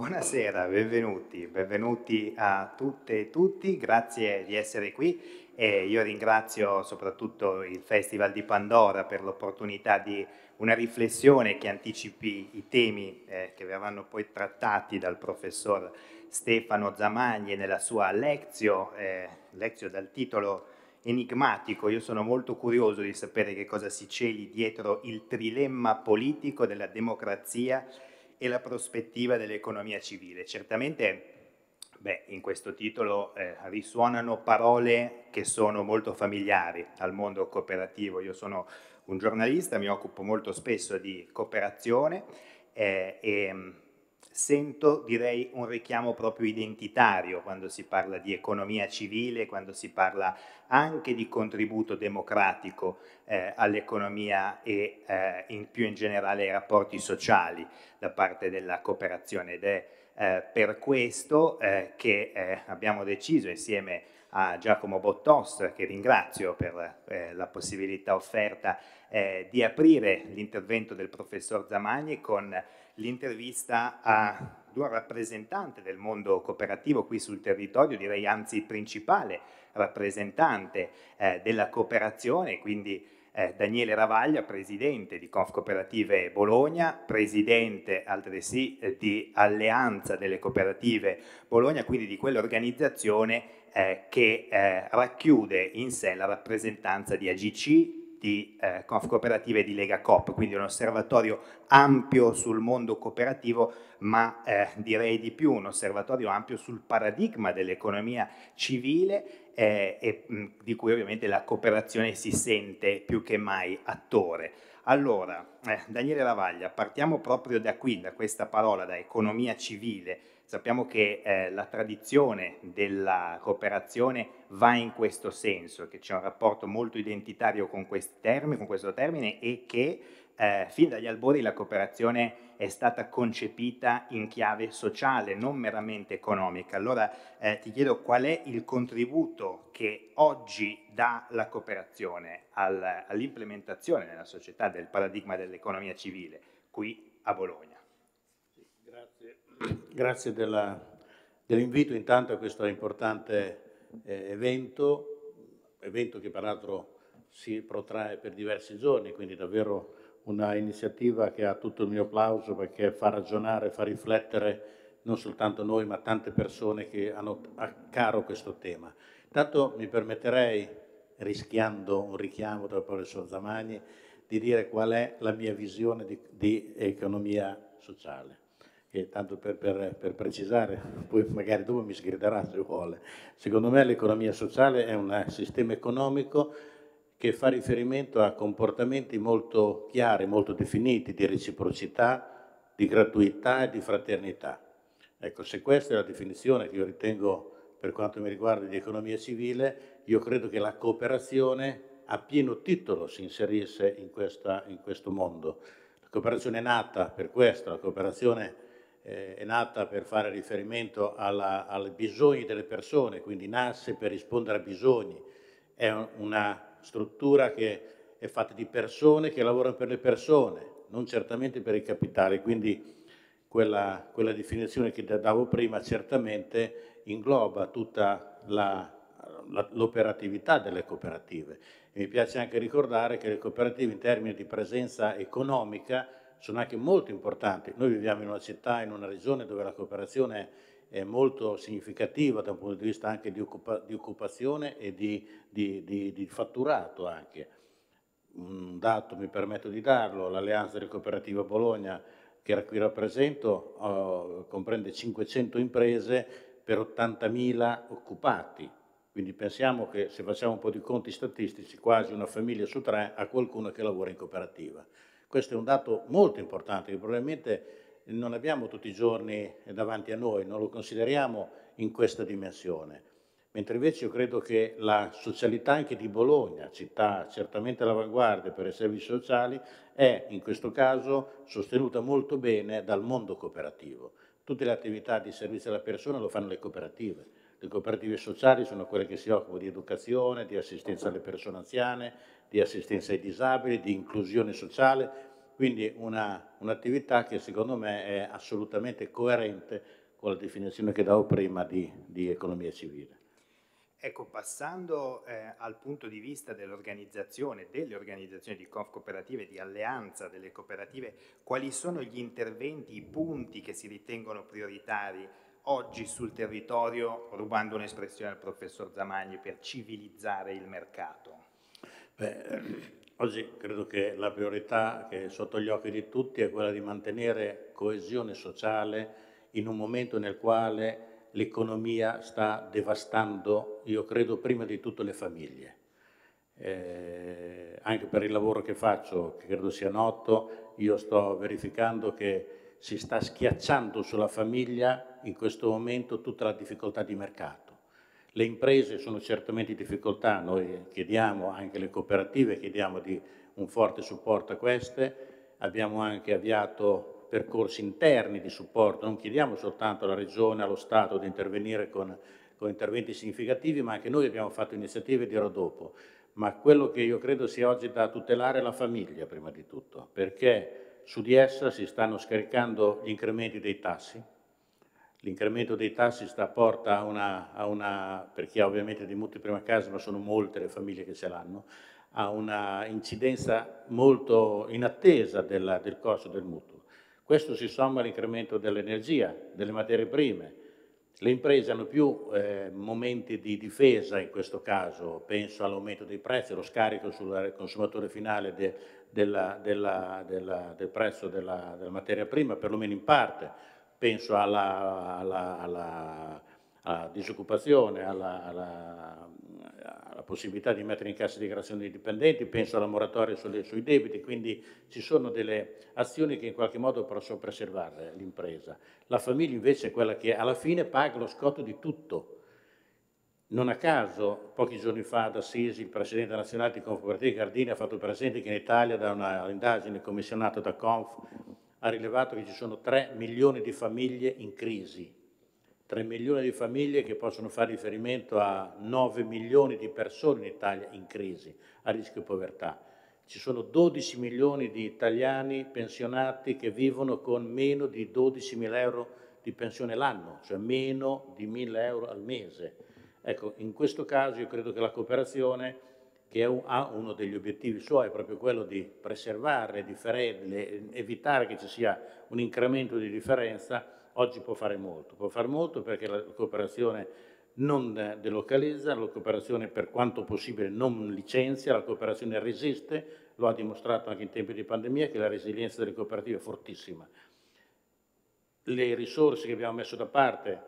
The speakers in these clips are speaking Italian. Buonasera, benvenuti a tutte e tutti, grazie di essere qui e io ringrazio soprattutto il Festival di Pandora per l'opportunità di una riflessione che anticipi i temi che verranno poi trattati dal professor Stefano Zamagni nella sua lezione dal titolo enigmatico. Io sono molto curioso di sapere che cosa si celi dietro il trilemma politico della democrazia e la prospettiva dell'economia civile. Certamente in questo titolo risuonano parole che sono molto familiari al mondo cooperativo. Io sono un giornalista, mi occupo molto spesso di cooperazione e sento, direi, un richiamo proprio identitario quando si parla di economia civile, quando si parla anche di contributo democratico all'economia e più in generale ai rapporti sociali da parte della cooperazione. Ed è per questo che abbiamo deciso insieme a Giacomo Bottos, che ringrazio per la possibilità offerta, di aprire l'intervento del professor Zamagni con l'intervista a due rappresentanti del mondo cooperativo qui sul territorio, direi anzi il principale rappresentante della cooperazione, quindi Daniele Ravaglia, presidente di Confcooperative Bologna, presidente altresì di Alleanza delle Cooperative Bologna, quindi di quell'organizzazione che racchiude in sé la rappresentanza di AGCI, di Confcooperative e di Lega COP, quindi un osservatorio ampio sul mondo cooperativo, ma direi di più un osservatorio ampio sul paradigma dell'economia civile e di cui ovviamente la cooperazione si sente più che mai attore. Allora, Daniele Ravaglia, partiamo proprio da qui, da questa parola, da economia civile. Sappiamo che la tradizione della cooperazione va in questo senso, che c'è un rapporto molto identitario con questo termine e che fin dagli albori la cooperazione è stata concepita in chiave sociale, non meramente economica. Allora ti chiedo qual è il contributo che oggi dà la cooperazione all'implementazione nella società del paradigma dell'economia civile qui a Bologna. Grazie dell'invito intanto a questo importante evento che peraltro si protrae per diversi giorni, quindi davvero una iniziativa che ha tutto il mio applauso perché fa ragionare, fa riflettere non soltanto noi ma tante persone che hanno a caro questo tema. Intanto mi permetterei, rischiando un richiamo dal professor Zamagni, di dire qual è la mia visione di economia sociale. E tanto per precisare, poi magari dopo mi sgriderà se vuole. Secondo me l'economia sociale è un sistema economico che fa riferimento a comportamenti molto chiari, molto definiti, di reciprocità, di gratuità e di fraternità. Ecco, se questa è la definizione che io ritengo, per quanto mi riguarda, di economia civile, io credo che la cooperazione a pieno titolo si inserisse in questo mondo. La cooperazione è nata per questo, la cooperazione è nata per fare riferimento ai bisogni delle persone, quindi nasce per rispondere a bisogni. È una struttura che è fatta di persone che lavorano per le persone, non certamente per i capitali, quindi quella definizione che davo prima certamente ingloba tutta l'operatività delle cooperative. E mi piace anche ricordare che le cooperative in termini di presenza economica sono anche molto importanti. Noi viviamo in una città, in una regione dove la cooperazione è molto significativa da un punto di vista anche di occupazione e di fatturato anche. Un dato mi permetto di darlo, l'Alleanza delle Cooperative Bologna, che qui rappresento, comprende 500 imprese per 80.000 occupati. Quindi pensiamo che se facciamo un po' di conti statistici, quasi una famiglia su tre ha qualcuno che lavora in cooperativa. Questo è un dato molto importante che probabilmente non abbiamo tutti i giorni davanti a noi, non lo consideriamo in questa dimensione. Mentre invece io credo che la socialità anche di Bologna, città certamente all'avanguardia per i servizi sociali, è in questo caso sostenuta molto bene dal mondo cooperativo. Tutte le attività di servizio alla persona lo fanno le cooperative. Le cooperative sociali sono quelle che si occupano di educazione, di assistenza alle persone anziane, di assistenza ai disabili, di inclusione sociale, Quindi un'attività che secondo me è assolutamente coerente con la definizione che davo prima di economia civile. Ecco, passando al punto di vista dell'organizzazione, delle organizzazioni di Confcooperative, di Alleanza delle Cooperative, quali sono gli interventi, i punti che si ritengono prioritari oggi sul territorio, rubando un'espressione al professor Zamagni, per civilizzare il mercato? Beh, oggi credo che la priorità che è sotto gli occhi di tutti è quella di mantenere coesione sociale in un momento nel quale l'economia sta devastando, io credo, prima di tutto le famiglie. Anche per il lavoro che faccio, che credo sia noto, io sto verificando che si sta schiacciando sulla famiglia in questo momento tutta la difficoltà di mercato. Le imprese sono certamente in difficoltà, noi chiediamo, anche le cooperative, chiediamo di un forte supporto a queste, abbiamo anche avviato percorsi interni di supporto, non chiediamo soltanto alla Regione, allo Stato di intervenire con interventi significativi, ma anche noi abbiamo fatto iniziative, dirò dopo. Ma quello che io credo sia oggi da tutelare è la famiglia, prima di tutto, perché su di essa si stanno scaricando gli incrementi dei tassi. L'incremento dei tassi porta a una, per chi ha ovviamente dei mutui prima casa, ma sono molte le famiglie che ce l'hanno, a una incidenza molto in attesa del costo del mutuo. Questo si somma all'incremento dell'energia, delle materie prime. Le imprese hanno più momenti di difesa in questo caso, penso all'aumento dei prezzi, lo scarico sul consumatore finale del prezzo della materia prima, perlomeno in parte. Penso alla disoccupazione, alla possibilità di mettere in cassa di dichiarazione dei dipendenti, penso alla moratoria sui debiti, quindi ci sono delle azioni che in qualche modo possono preservare l'impresa. La famiglia invece è quella che alla fine paga lo scotto di tutto. Non a caso, pochi giorni fa ad Assisi, il Presidente nazionale di Confcooperative Gardini ha fatto presente che in Italia, da un'indagine commissionata da Conf, ha rilevato che ci sono 3 milioni di famiglie in crisi. 3 milioni di famiglie che possono fare riferimento a 9 milioni di persone in Italia in crisi, a rischio povertà. Ci sono 12 milioni di italiani pensionati che vivono con meno di 12.000 euro di pensione l'anno, cioè meno di 1.000 euro al mese. Ecco, in questo caso io credo che la cooperazione, che ha uno degli obiettivi suoi, è proprio quello di preservare, evitare che ci sia un incremento di differenza, oggi può fare molto perché la cooperazione non delocalizza, la cooperazione per quanto possibile non licenzia, la cooperazione resiste, lo ha dimostrato anche in tempi di pandemia che la resilienza delle cooperative è fortissima. Le risorse che abbiamo messo da parte,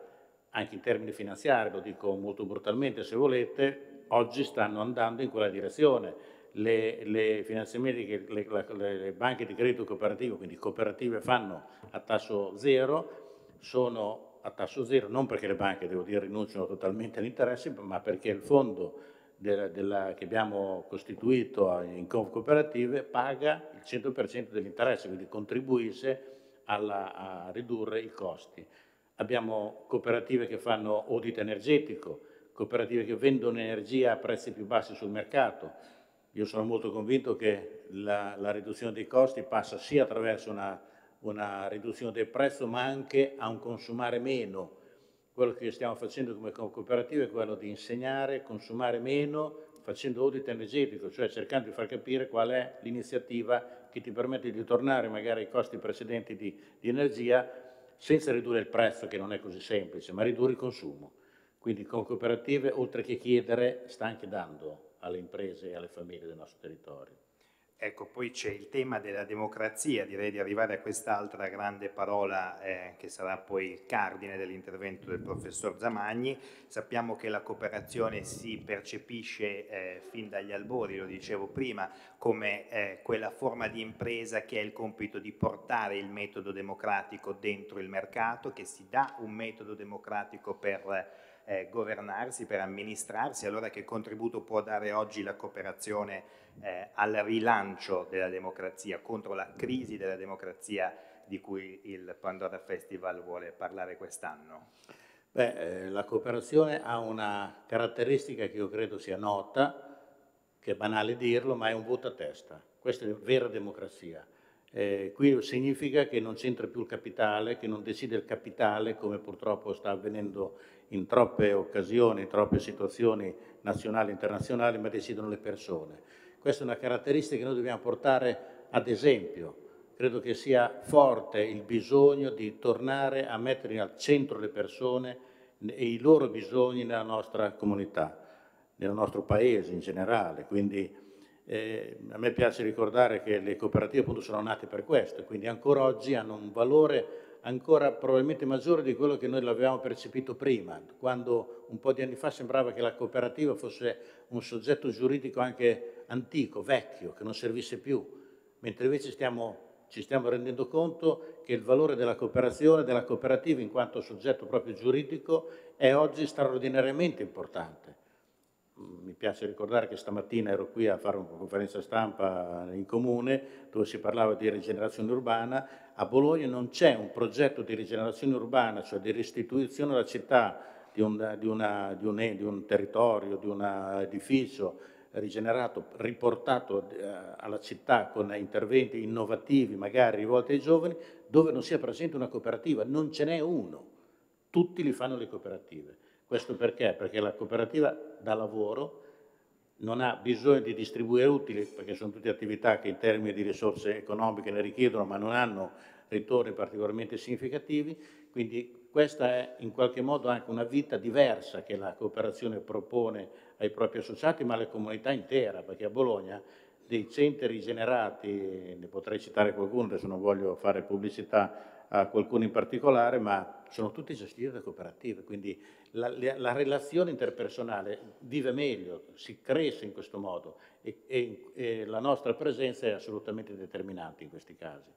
anche in termini finanziari, lo dico molto brutalmente se volete, oggi stanno andando in quella direzione. Le finanziamenti che le banche di credito cooperativo, quindi cooperative, fanno a tasso zero, sono a tasso zero, non perché le banche, devo dire, rinunciano totalmente all'interesse, ma perché il fondo che abbiamo costituito in Confcooperative paga il 100% dell'interesse, quindi contribuisce a ridurre i costi. Abbiamo cooperative che fanno audit energetico, cooperative che vendono energia a prezzi più bassi sul mercato. Io sono molto convinto che la riduzione dei costi passa sia attraverso una riduzione del prezzo, ma anche a un consumare meno. Quello che stiamo facendo come cooperative è quello di insegnare a consumare meno facendo audit energetico, cioè cercando di far capire qual è l'iniziativa che ti permette di tornare magari ai costi precedenti di energia senza ridurre il prezzo, che non è così semplice, ma ridurre il consumo. Quindi con cooperative, oltre che chiedere, sta anche dando alle imprese e alle famiglie del nostro territorio. Ecco, poi c'è il tema della democrazia, direi di arrivare a quest'altra grande parola che sarà poi il cardine dell'intervento del professor Zamagni. Sappiamo che la cooperazione si percepisce fin dagli albori, lo dicevo prima, come quella forma di impresa che ha il compito di portare il metodo democratico dentro il mercato, che si dà un metodo democratico per governarsi, per amministrarsi. Allora che contributo può dare oggi la cooperazione al rilancio della democrazia, contro la crisi della democrazia di cui il Pandora Festival vuole parlare quest'anno? Beh, la cooperazione ha una caratteristica che io credo sia nota, che è banale dirlo, ma è un voto a testa. Questa è vera democrazia. Qui significa che non c'entra più il capitale, che non decide il capitale, come purtroppo sta avvenendo in troppe occasioni, in troppe situazioni nazionali e internazionali, ma decidono le persone. Questa è una caratteristica che noi dobbiamo portare ad esempio. Credo che sia forte il bisogno di tornare a mettere al centro le persone e i loro bisogni nella nostra comunità, nel nostro paese in generale. Quindi a me piace ricordare che le cooperative appunto sono nate per questo, quindi ancora oggi hanno un valore ancora probabilmente maggiore di quello che noi l'avevamo percepito prima, quando un po' di anni fa sembrava che la cooperativa fosse un soggetto giuridico anche antico, vecchio, che non servisse più, mentre invece ci stiamo rendendo conto che il valore della cooperazione, della cooperativa in quanto soggetto proprio giuridico, è oggi straordinariamente importante. Mi piace ricordare che stamattina ero qui a fare una conferenza stampa in comune dove si parlava di rigenerazione urbana. A Bologna non c'è un progetto di rigenerazione urbana, cioè di restituzione alla città di un territorio, di un edificio rigenerato, riportato alla città con interventi innovativi magari rivolti ai giovani, dove non sia presente una cooperativa. Non ce n'è uno, tutti li fanno le cooperative. Questo perché? Perché la cooperativa dà lavoro, non ha bisogno di distribuire utili, perché sono tutte attività che in termini di risorse economiche ne richiedono, ma non hanno ritorni particolarmente significativi, quindi questa è in qualche modo anche una vita diversa che la cooperazione propone ai propri associati, ma alla comunità intera, perché a Bologna dei centri rigenerati, ne potrei citare qualcuno, adesso non voglio fare pubblicità a qualcuno in particolare, ma sono tutti gestiti da cooperative, quindi la relazione interpersonale vive meglio, si cresce in questo modo e la nostra presenza è assolutamente determinante in questi casi.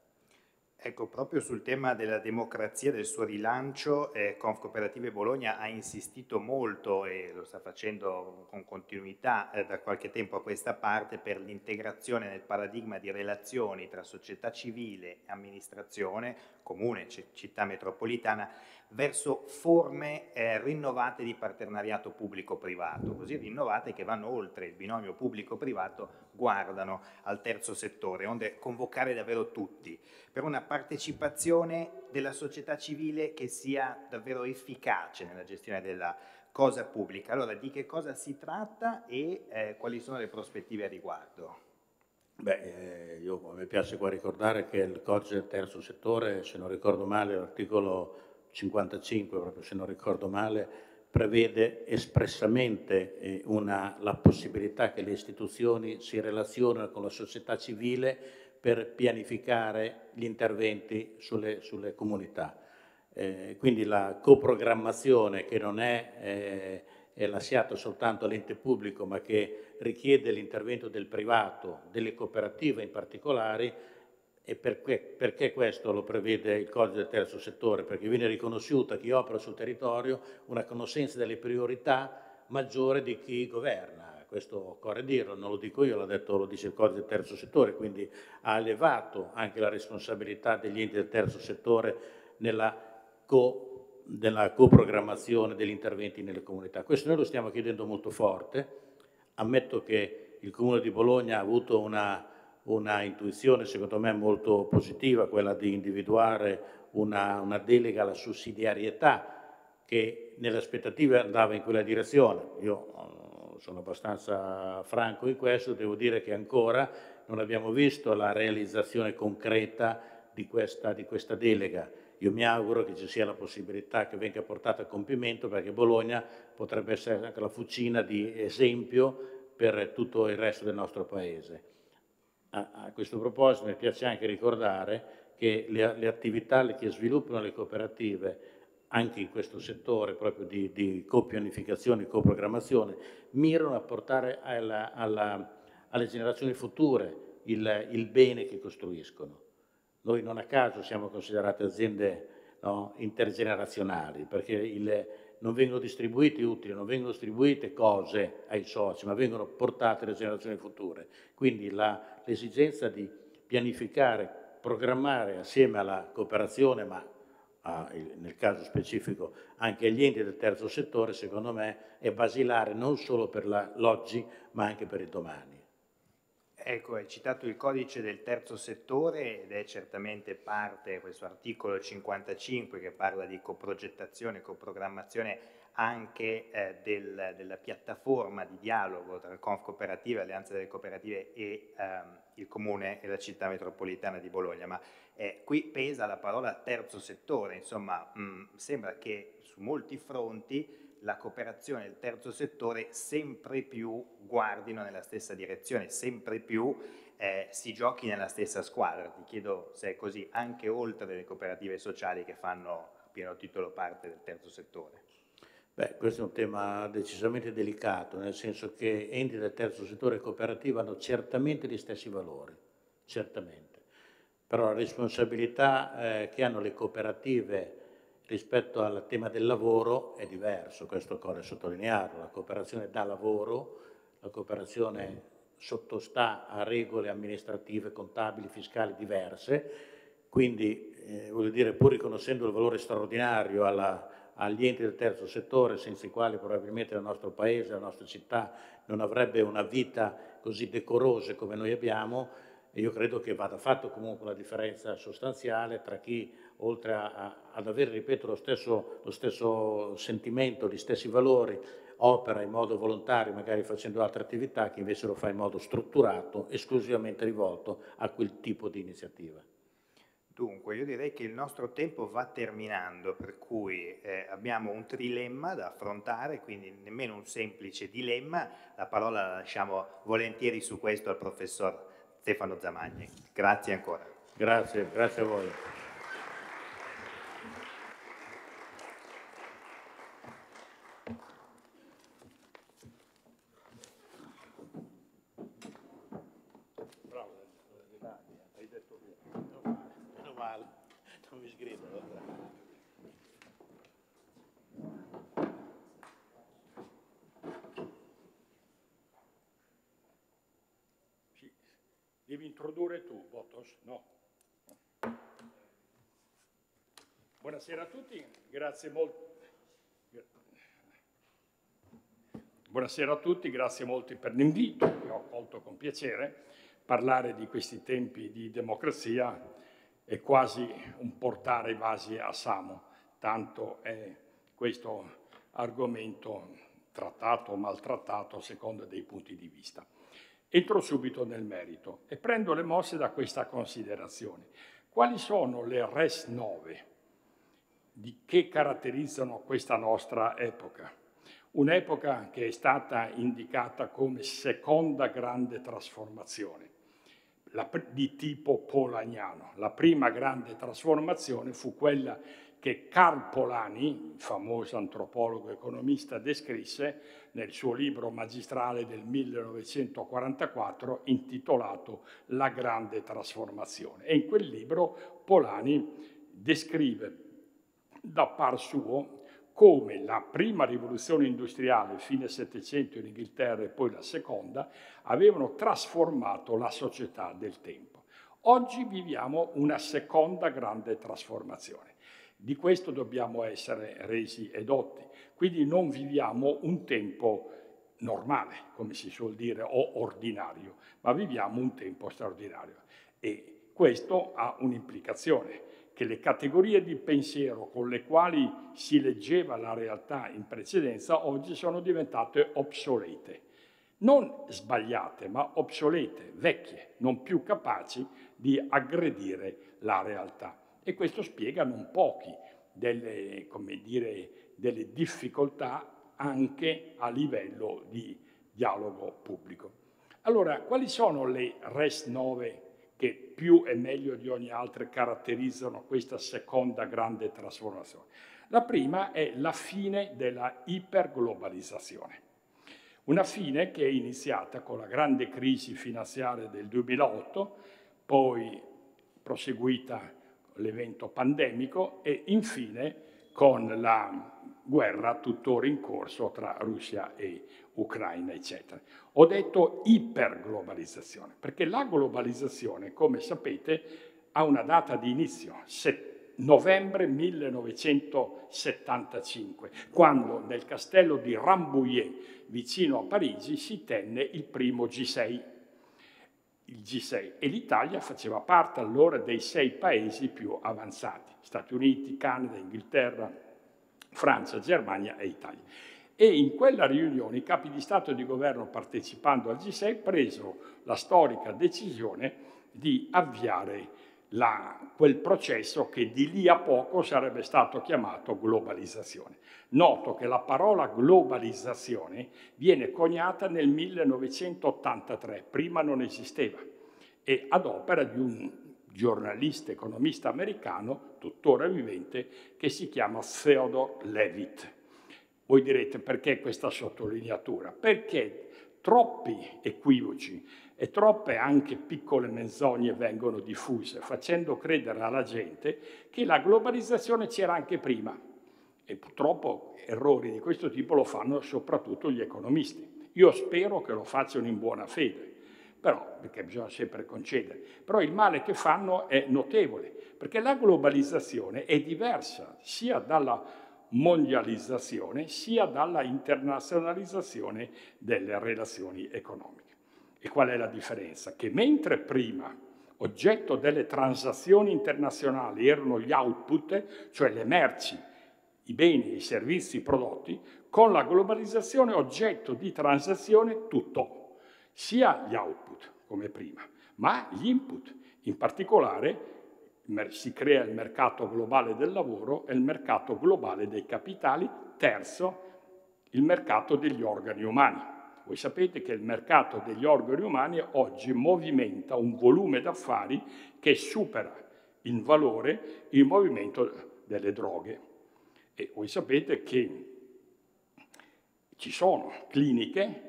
Ecco, proprio sul tema della democrazia, del suo rilancio, Confcooperative Bologna ha insistito molto, e lo sta facendo con continuità da qualche tempo a questa parte, per l'integrazione nel paradigma di relazioni tra società civile e amministrazione, comune, città metropolitana, verso forme rinnovate di partenariato pubblico-privato, così rinnovate che vanno oltre il binomio pubblico-privato, guardano al terzo settore, onde convocare davvero tutti, per una partecipazione della società civile che sia davvero efficace nella gestione della cosa pubblica. Allora, di che cosa si tratta e quali sono le prospettive a riguardo? Beh, mi piace qua ricordare che il codice del terzo settore, se non ricordo male, l'articolo 55, proprio se non ricordo male, prevede espressamente la possibilità che le istituzioni si relazionino con la società civile per pianificare gli interventi sulle comunità. Quindi la coprogrammazione, che non è lasciata soltanto all'ente pubblico, ma che richiede l'intervento del privato, delle cooperative in particolare. E perché questo lo prevede il codice del terzo settore? Perché viene riconosciuta a chi opera sul territorio una conoscenza delle priorità maggiore di chi governa. Questo occorre dirlo, non lo dico io, lo dice il codice del terzo settore, quindi ha elevato anche la responsabilità degli enti del terzo settore nella coprogrammazione degli interventi nelle comunità. Questo noi lo stiamo chiedendo molto forte. Ammetto che il Comune di Bologna ha avuto una intuizione secondo me molto positiva, quella di individuare una delega alla sussidiarietà, che nelle aspettative andava in quella direzione. Io sono abbastanza franco in questo, devo dire che ancora non abbiamo visto la realizzazione concreta di questa delega. Io mi auguro che ci sia la possibilità che venga portata a compimento, perché Bologna potrebbe essere anche la fucina di esempio per tutto il resto del nostro Paese. A questo proposito mi piace anche ricordare che le attività che sviluppano le cooperative, anche in questo settore proprio di copianificazione e coprogrammazione, mirano a portare alle generazioni future il bene che costruiscono. Noi non a caso siamo considerati aziende, no, intergenerazionali, perché non vengono distribuiti utili, non vengono distribuite cose ai soci, ma vengono portate alle generazioni future. Quindi l'esigenza di pianificare, programmare assieme alla cooperazione, ma nel caso specifico anche agli enti del terzo settore, secondo me è basilare non solo per l'oggi, ma anche per il domani. Ecco, hai citato il codice del terzo settore ed è certamente parte questo articolo 55 che parla di coprogettazione, coprogrammazione anche della piattaforma di dialogo tra Confcooperative, Alleanza delle Cooperative e il Comune e la città metropolitana di Bologna, ma qui pesa la parola terzo settore, insomma sembra che su molti fronti la cooperazione e il terzo settore sempre più guardino nella stessa direzione, sempre più si giochi nella stessa squadra. Ti chiedo se è così anche oltre le cooperative sociali che fanno a pieno titolo parte del terzo settore. Beh, questo è un tema decisamente delicato, nel senso che enti del terzo settore e cooperativa hanno certamente gli stessi valori, certamente, però la responsabilità che hanno le cooperative rispetto al tema del lavoro è diverso, questo occorre sottolinearlo. La cooperazione dà lavoro, la cooperazione sottostà a regole amministrative, contabili, fiscali diverse, quindi voglio dire, pur riconoscendo il valore straordinario agli enti del terzo settore, senza i quali probabilmente il nostro paese, la nostra città non avrebbe una vita così decorosa come noi abbiamo, e io credo che vada fatto comunque una differenza sostanziale tra chi, oltre ad avere, ripeto, lo stesso sentimento, gli stessi valori, opera in modo volontario, magari facendo altre attività, che invece lo fa in modo strutturato, esclusivamente rivolto a quel tipo di iniziativa. Dunque, io direi che il nostro tempo va terminando, per cui abbiamo un trilemma da affrontare, quindi nemmeno un semplice dilemma. La parola la lasciamo volentieri su questo al professor Stefano Zamagni. Grazie ancora. Grazie, grazie a voi. Devi introdurre tu, Bottos? No. Buonasera a tutti, grazie molto. Buonasera a tutti, grazie molti per l'invito, che ho accolto con piacere. Parlare di questi tempi di democrazia è quasi un portare i vasi a Samo, tanto è questo argomento trattato o maltrattato a seconda dei punti di vista. Entro subito nel merito e prendo le mosse da questa considerazione. Quali sono le res nove che caratterizzano questa nostra epoca? Un'epoca che è stata indicata come seconda grande trasformazione, di tipo polaniano. La prima grande trasformazione fu quella che Karl Polanyi, famoso antropologo economista, descrisse nel suo libro magistrale del 1944 intitolato La grande trasformazione. E in quel libro Polanyi descrive da par suo come la prima rivoluzione industriale, fine Settecento in Inghilterra e poi la seconda, avevano trasformato la società del tempo. Oggi viviamo una seconda grande trasformazione. Di questo dobbiamo essere resi edotti, quindi non viviamo un tempo normale, come si suol dire, o ordinario, ma viviamo un tempo straordinario. E questo ha un'implicazione, che le categorie di pensiero con le quali si leggeva la realtà in precedenza oggi sono diventate obsolete. Non sbagliate, ma obsolete, vecchie, non più capaci di aggredire la realtà. E questo spiega non pochi delle difficoltà anche a livello di dialogo pubblico. Allora, quali sono le res nove che più e meglio di ogni altra caratterizzano questa seconda grande trasformazione? La prima è la fine della iperglobalizzazione. Una fine che è iniziata con la grande crisi finanziaria del 2008, poi proseguita l'evento pandemico e infine con la guerra tuttora in corso tra Russia e Ucraina, eccetera. Ho detto iperglobalizzazione, perché la globalizzazione, come sapete, ha una data di inizio, novembre 1975, quando nel castello di Rambouillet, vicino a Parigi, si tenne il primo G6. il G6, e l'Italia faceva parte allora dei 6 paesi più avanzati, Stati Uniti, Canada, Inghilterra, Francia, Germania e Italia. E in quella riunione i capi di Stato e di Governo partecipando al G6 presero la storica decisione di avviare quel processo che di lì a poco sarebbe stato chiamato globalizzazione. Noto che la parola globalizzazione viene coniata nel 1983, prima non esisteva, e ad opera di un giornalista economista americano, tuttora vivente, che si chiama Theodore Levitt. Voi direte perché questa sottolineatura? Perché troppi equivoci e troppe anche piccole menzogne vengono diffuse, facendo credere alla gente che la globalizzazione c'era anche prima. E purtroppo errori di questo tipo lo fanno soprattutto gli economisti. Io spero che lo facciano in buona fede, però, perché bisogna sempre concedere. Però il male che fanno è notevole, perché la globalizzazione è diversa sia dalla mondializzazione sia dalla internazionalizzazione delle relazioni economiche. E qual è la differenza? Che mentre prima oggetto delle transazioni internazionali erano gli output, cioè le merci, i beni, i servizi, i prodotti, con la globalizzazione oggetto di transazione tutto, sia gli output come prima, ma gli input, in particolare si crea il mercato globale del lavoro e il mercato globale dei capitali, terzo, il mercato degli organi umani. Voi sapete che il mercato degli organi umani oggi movimenta un volume d'affari che supera in valore il movimento delle droghe. E voi sapete che ci sono cliniche,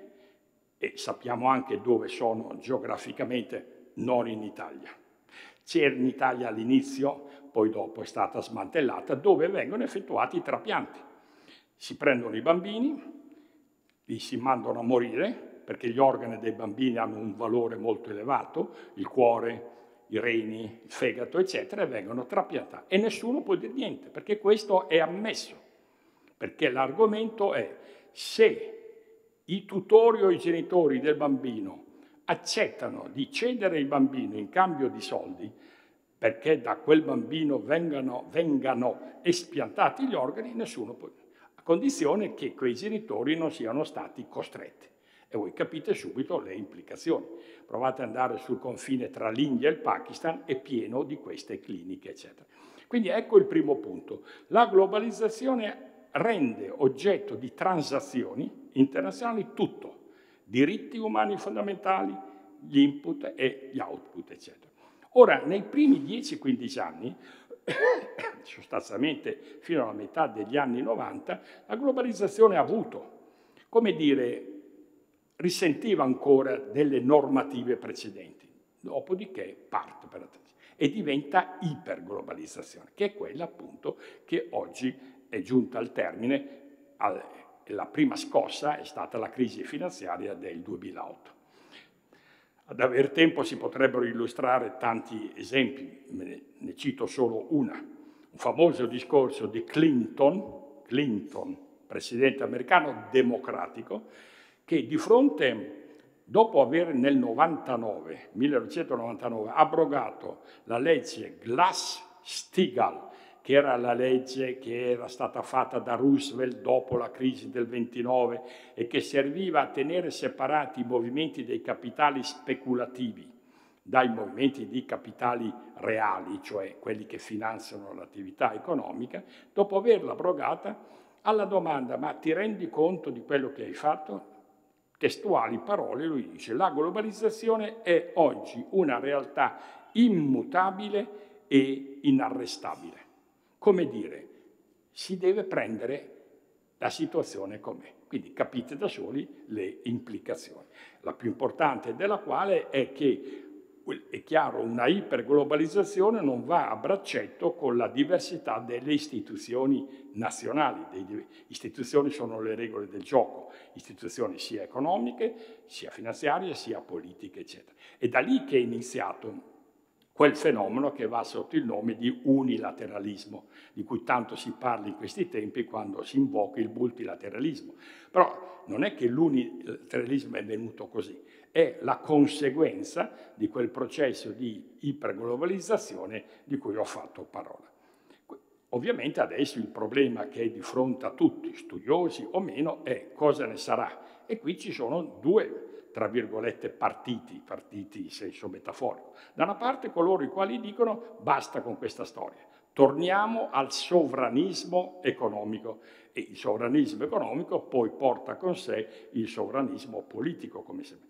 e sappiamo anche dove sono geograficamente, non in Italia. C'era in Italia all'inizio, poi dopo è stata smantellata, dove vengono effettuati i trapianti. Si prendono i bambini, li si mandano a morire, perché gli organi dei bambini hanno un valore molto elevato, il cuore, i reni, il fegato, eccetera, e vengono trapiantati. E nessuno può dire niente, perché questo è ammesso. Perché l'argomento è: se i tutori o i genitori del bambino accettano di cedere il bambino in cambio di soldi, perché da quel bambino vengano espiantati gli organi, nessuno può, a condizione che quei genitori non siano stati costretti. E voi capite subito le implicazioni. Provate ad andare sul confine tra l'India e il Pakistan, è pieno di queste cliniche, eccetera. Quindi ecco il primo punto. La globalizzazione rende oggetto di transazioni internazionali tutto. Diritti umani fondamentali, gli input e gli output, eccetera. Ora, nei primi 10-15 anni, sostanzialmente fino alla metà degli anni 90, la globalizzazione ha avuto, come dire, risentiva ancora delle normative precedenti, dopodiché parte per attenzione e diventa iperglobalizzazione, che è quella appunto che oggi è giunta al termine. La prima scossa è stata la crisi finanziaria del 2008. Ad aver tempo si potrebbero illustrare tanti esempi, ne cito solo una. Un famoso discorso di Clinton, presidente americano democratico, che di fronte, dopo aver nel 1999 abrogato la legge Glass-Steagall, che era la legge che era stata fatta da Roosevelt dopo la crisi del 29 e che serviva a tenere separati i movimenti dei capitali speculativi dai movimenti di capitali reali, cioè quelli che finanziano l'attività economica, dopo averla abrogata, alla domanda «Ma ti rendi conto di quello che hai fatto?» Testuali parole, lui dice «La globalizzazione è oggi una realtà immutabile e inarrestabile». Come dire, si deve prendere la situazione com'è. Quindi capite da soli le implicazioni. La più importante della quale è che, è chiaro, una iperglobalizzazione non va a braccetto con la diversità delle istituzioni nazionali. Le istituzioni sono le regole del gioco, istituzioni sia economiche, sia finanziarie, sia politiche, eccetera. È da lì che è iniziato quel fenomeno che va sotto il nome di unilateralismo, di cui tanto si parla in questi tempi quando si invoca il multilateralismo. Però non è che l'unilateralismo è venuto così, è la conseguenza di quel processo di iperglobalizzazione di cui ho fatto parola. Ovviamente adesso il problema che è di fronte a tutti, studiosi o meno, è cosa ne sarà. E qui ci sono due, tra virgolette, partiti in senso metaforico. Da una parte coloro i quali dicono basta con questa storia, torniamo al sovranismo economico. E il sovranismo economico poi porta con sé il sovranismo politico, come sempre.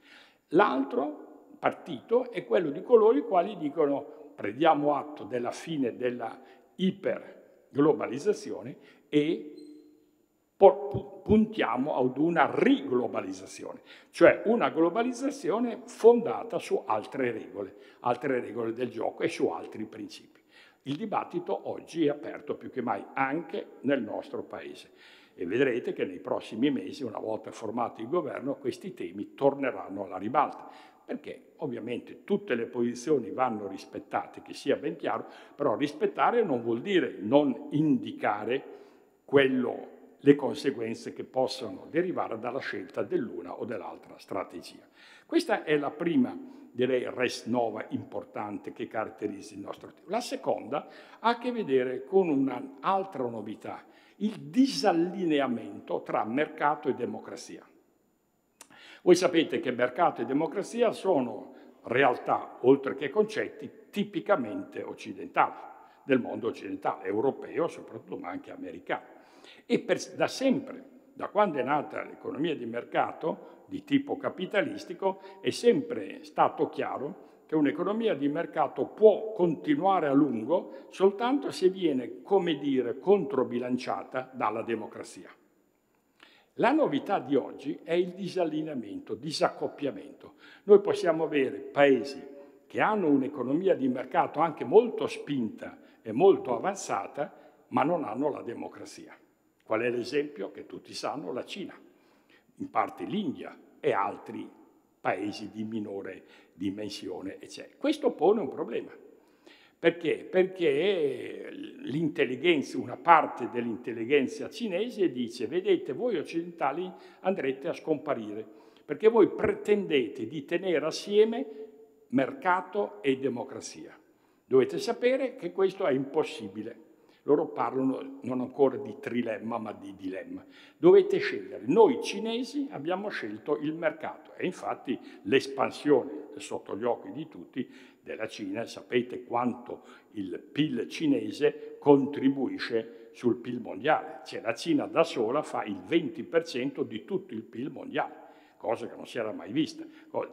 L'altro partito è quello di coloro i quali dicono prendiamo atto della fine della iperglobalizzazione e puntiamo ad una riglobalizzazione, cioè una globalizzazione fondata su altre regole del gioco e su altri principi. Il dibattito oggi è aperto più che mai anche nel nostro Paese e vedrete che nei prossimi mesi, una volta formato il governo, questi temi torneranno alla ribalta, perché ovviamente tutte le posizioni vanno rispettate, che sia ben chiaro, però rispettare non vuol dire non indicare le conseguenze che possono derivare dalla scelta dell'una o dell'altra strategia. Questa è la prima, direi, res nova importante che caratterizza il nostro tempo. La seconda ha a che vedere con un'altra novità, il disallineamento tra mercato e democrazia. Voi sapete che mercato e democrazia sono realtà, oltre che concetti, tipicamente occidentali, del mondo occidentale, europeo soprattutto, ma anche americano. E da sempre, da quando è nata l'economia di mercato, di tipo capitalistico, è sempre stato chiaro che un'economia di mercato può continuare a lungo soltanto se viene, come dire, controbilanciata dalla democrazia. La novità di oggi è il disallineamento, disaccoppiamento. Noi possiamo avere paesi che hanno un'economia di mercato anche molto spinta e molto avanzata, ma non hanno la democrazia. Qual è l'esempio che tutti sanno? La Cina, in parte l'India e altri paesi di minore dimensione, eccetera. Questo pone un problema. Perché? Perché l'intelligenza, una parte dell'intelligenza cinese dice vedete voi occidentali andrete a scomparire perché voi pretendete di tenere assieme mercato e democrazia. Dovete sapere che questo è impossibile. Loro parlano non ancora di trilemma ma di dilemma. Dovete scegliere. Noi cinesi abbiamo scelto il mercato e infatti l'espansione sotto gli occhi di tutti della Cina, sapete quanto il PIL cinese contribuisce sul PIL mondiale, cioè la Cina da sola fa il 20% di tutto il PIL mondiale, cosa che non si era mai vista,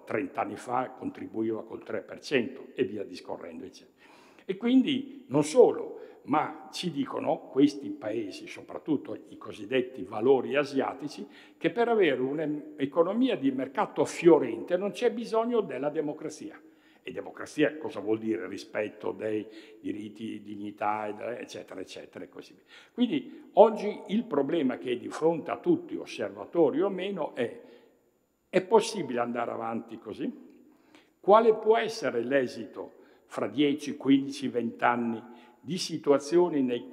30 anni fa contribuiva col 3% e via discorrendo, eccetera. E quindi non solo, ma ci dicono questi paesi, soprattutto i cosiddetti valori asiatici, che per avere un'economia di mercato fiorente non c'è bisogno della democrazia. E democrazia cosa vuol dire? Rispetto dei diritti, dignità, eccetera, eccetera, e così via. Quindi oggi il problema che è di fronte a tutti, osservatori o meno, è possibile andare avanti così? Quale può essere l'esito fra 10, 15, 20 anni di situazioni nelle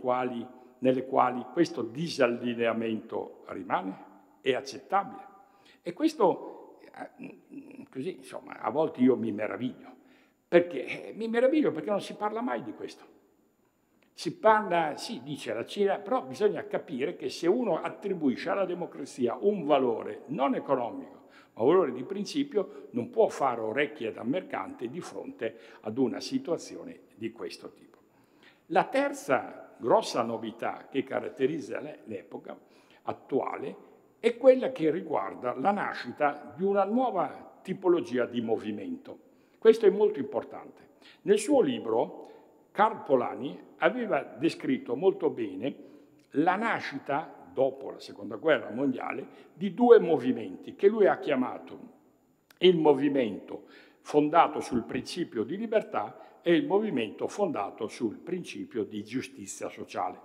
quali questo disallineamento rimane? È accettabile. E questo, così, insomma, a volte io mi meraviglio. Perché? Mi meraviglio perché non si parla mai di questo. Si parla, sì, dice la Cina, però bisogna capire che se uno attribuisce alla democrazia un valore non economico, ma un valore di principio, non può fare orecchie da mercante di fronte ad una situazione di questo tipo. La terza grossa novità che caratterizza l'epoca attuale è quella che riguarda la nascita di una nuova tipologia di movimento. Questo è molto importante. Nel suo libro Karl Polanyi aveva descritto molto bene la nascita, dopo la Seconda Guerra Mondiale, di due movimenti che lui ha chiamato il movimento fondato sul principio di libertà e il movimento fondato sul principio di giustizia sociale,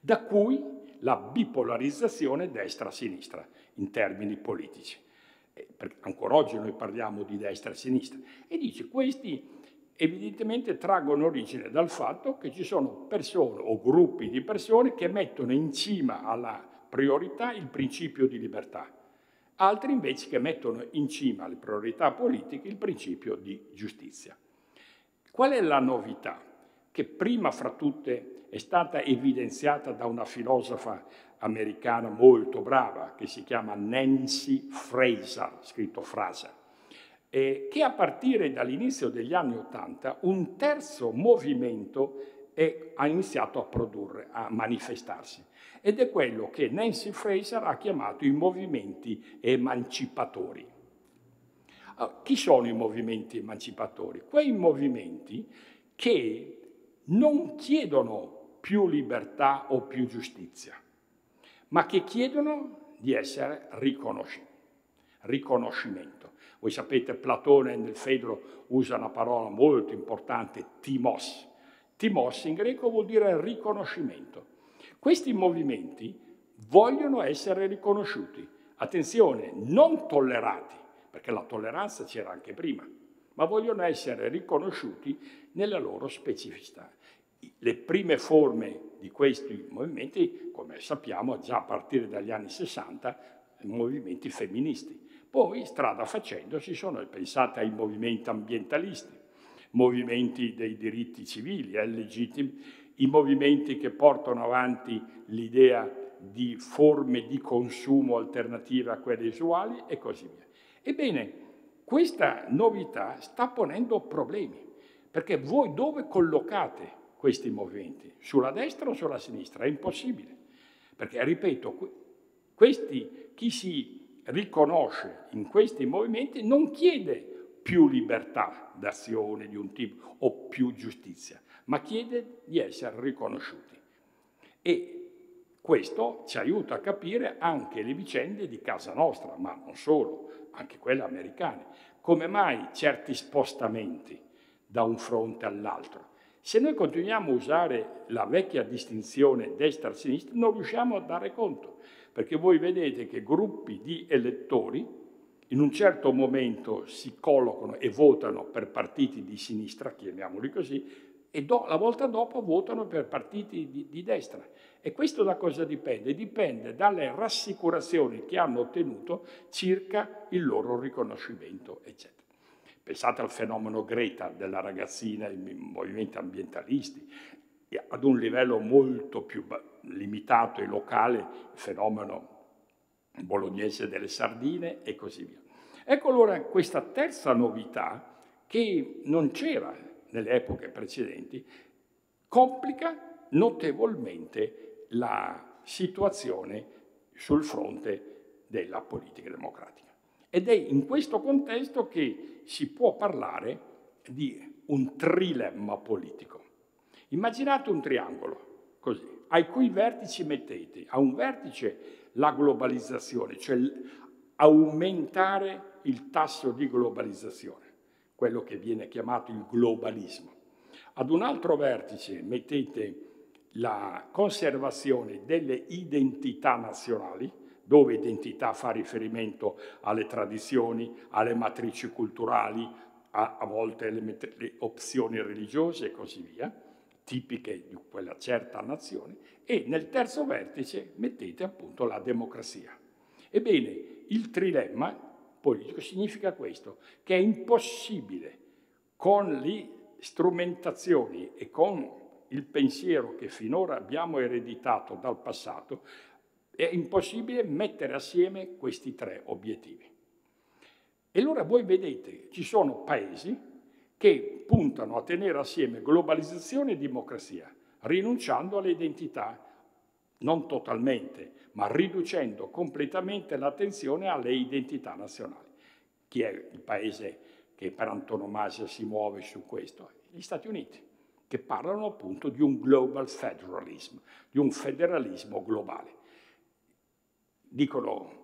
da cui la bipolarizzazione destra-sinistra in termini politici. Perché ancora oggi noi parliamo di destra-sinistra. E dice questi evidentemente traggono origine dal fatto che ci sono persone o gruppi di persone che mettono in cima alla priorità il principio di libertà. altri invece che mettono in cima alle priorità politiche il principio di giustizia. Qual è la novità che prima fra tutte è stata evidenziata da una filosofa americana molto brava che si chiama Nancy Fraser, scritto Fraser, che a partire dall'inizio degli anni '80 un terzo movimento ha iniziato a produrre, a manifestarsi. Ed è quello che Nancy Fraser ha chiamato i movimenti emancipatori. Allora, chi sono i movimenti emancipatori? Quei movimenti che non chiedono più libertà o più giustizia, ma che chiedono di essere riconoscimento. Voi sapete, Platone nel Fedro usa una parola molto importante, timos. Timos in greco vuol dire riconoscimento. Questi movimenti vogliono essere riconosciuti. Attenzione, non tollerati, perché la tolleranza c'era anche prima, ma vogliono essere riconosciuti nella loro specificità. Le prime forme di questi movimenti, come sappiamo, già a partire dagli anni '60, movimenti femministi. Poi, strada facendo, si sono pensate ai movimenti ambientalisti, movimenti dei diritti civili, i movimenti che portano avanti l'idea di forme di consumo alternative a quelle usuali e così via. Ebbene, questa novità sta ponendo problemi, perché voi dove collocate questi movimenti? Sulla destra o sulla sinistra? È impossibile, perché, ripeto, chi si riconosce in questi movimenti non chiede più libertà d'azione di un tipo o più giustizia, ma chiede di essere riconosciuti. E questo ci aiuta a capire anche le vicende di casa nostra, ma non solo, anche quelle americane. Come mai certi spostamenti da un fronte all'altro? Se noi continuiamo a usare la vecchia distinzione destra-sinistra non riusciamo a dare conto, perché voi vedete che gruppi di elettori in un certo momento si collocano e votano per partiti di sinistra, chiamiamoli così, e la volta dopo votano per partiti di destra. E questo da cosa dipende? Dipende dalle rassicurazioni che hanno ottenuto circa il loro riconoscimento, eccetera. Pensate al fenomeno Greta della ragazzina, i movimenti ambientalisti, ad un livello molto più limitato e locale, il fenomeno bolognese delle sardine e così via. Ecco allora questa terza novità che non c'era nelle epoche precedenti complica notevolmente la situazione sul fronte della politica democratica. Ed è in questo contesto che si può parlare di un trilemma politico. Immaginate un triangolo così, ai cui vertici mettete, a un vertice la globalizzazione, cioè aumentare il tasso di globalizzazione, quello che viene chiamato il globalismo. Ad un altro vertice mettete la conservazione delle identità nazionali, dove identità fa riferimento alle tradizioni, alle matrici culturali, a volte le opzioni religiose e così via, tipiche di quella certa nazione, e nel terzo vertice mettete appunto la democrazia. Ebbene, il trilemma politico significa questo, che è impossibile con le strumentazioni e con il pensiero che finora abbiamo ereditato dal passato, è impossibile mettere assieme questi tre obiettivi. E allora voi vedete, ci sono paesi che puntano a tenere assieme globalizzazione e democrazia, rinunciando alle identità, non totalmente, ma riducendo completamente l'attenzione alle identità nazionali. Chi è il paese che per antonomasia si muove su questo? Gli Stati Uniti, che parlano appunto di un global federalism, di un federalismo globale. Dicono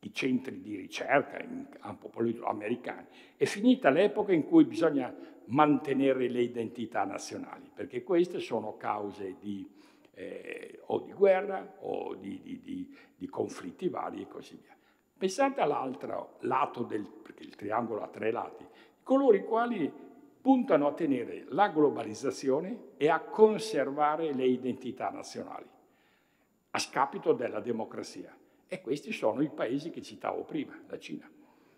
i centri di ricerca in campo politico americani, è finita l'epoca in cui bisogna mantenere le identità nazionali, perché queste sono cause di guerra o di conflitti vari e così via. Pensate all'altro lato, perché il triangolo ha tre lati, coloro i quali puntano a tenere la globalizzazione e a conservare le identità nazionali, a scapito della democrazia. E questi sono i paesi che citavo prima, la Cina.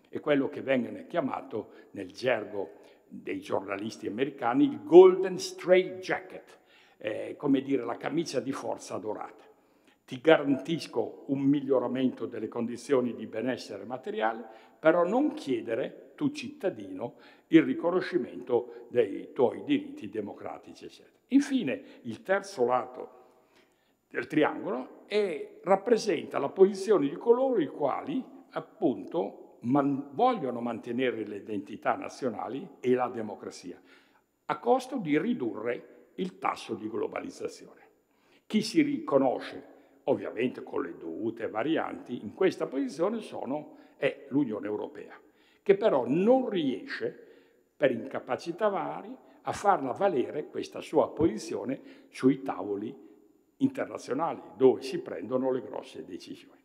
È quello che viene chiamato nel gergo dei giornalisti americani il golden straight jacket, come dire la camicia di forza dorata. Ti garantisco un miglioramento delle condizioni di benessere materiale, però non chiedere, tu cittadino, il riconoscimento dei tuoi diritti democratici, eccetera. Infine, il terzo lato del triangolo rappresenta la posizione di coloro i quali appunto vogliono mantenere le identità nazionali e la democrazia a costo di ridurre il tasso di globalizzazione. Chi si riconosce, ovviamente con le dovute varianti, in questa posizione è l'Unione Europea, che però non riesce, per incapacità varie, a farla valere questa sua posizione sui tavoli internazionali, dove si prendono le grosse decisioni.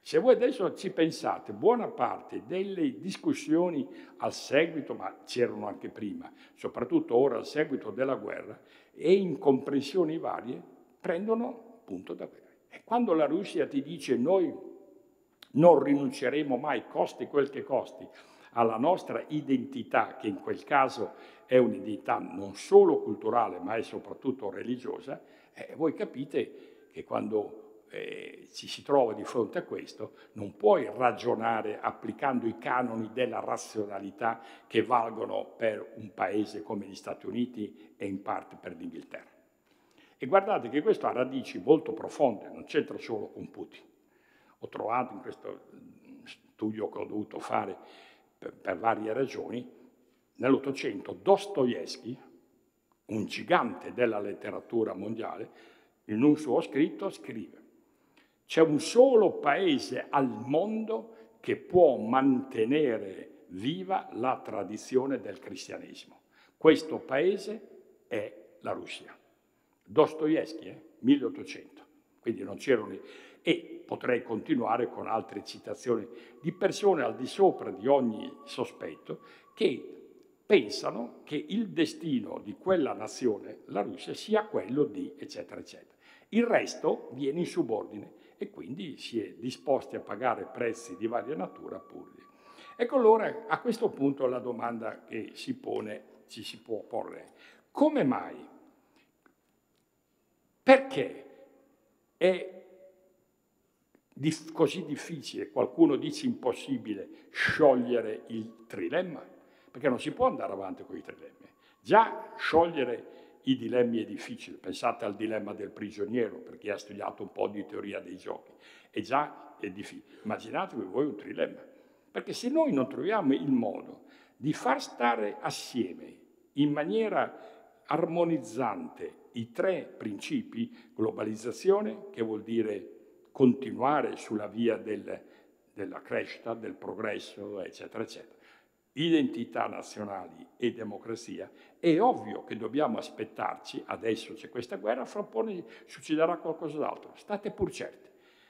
Se voi adesso ci pensate, buona parte delle discussioni al seguito, ma c'erano anche prima, soprattutto ora al seguito della guerra, e incomprensioni varie, prendono punto da guerra. E quando la Russia ti dice noi non rinunceremo mai, costi quel che costi, alla nostra identità, che in quel caso è un'identità non solo culturale, ma è soprattutto religiosa, voi capite che quando ci si trova di fronte a questo non puoi ragionare applicando i canoni della razionalità che valgono per un paese come gli Stati Uniti e in parte per l'Inghilterra. E guardate che questo ha radici molto profonde, non c'entra solo con Putin. Ho trovato in questo studio che ho dovuto fare per varie ragioni, nell'Ottocento Dostoevskij, un gigante della letteratura mondiale, in un suo scritto scrive: c'è un solo paese al mondo che può mantenere viva la tradizione del cristianesimo. Questo paese è la Russia. Dostoevskij, 1800, quindi non c'erano. E potrei continuare con altre citazioni di persone al di sopra di ogni sospetto che pensano che il destino di quella nazione, la Russia, sia quello di eccetera eccetera. Il resto viene in subordine e quindi si è disposti a pagare prezzi di varia natura pur di. Ecco allora a questo punto la domanda che si pone, ci si può porre: come mai? Perché è così difficile, qualcuno dice impossibile, sciogliere il trilemma? Perché non si può andare avanti con i trilemmi. Già sciogliere i dilemmi è difficile, pensate al dilemma del prigioniero, per chi ha studiato un po' di teoria dei giochi, e già è difficile. Immaginatevi voi un trilemma, perché se noi non troviamo il modo di far stare assieme in maniera armonizzante i tre principi, globalizzazione, che vuol dire continuare sulla via della crescita, del progresso, eccetera, eccetera, identità nazionali e democrazia, è ovvio che dobbiamo aspettarci, adesso c'è questa guerra, fra poco succederà qualcos'altro, state pur certi,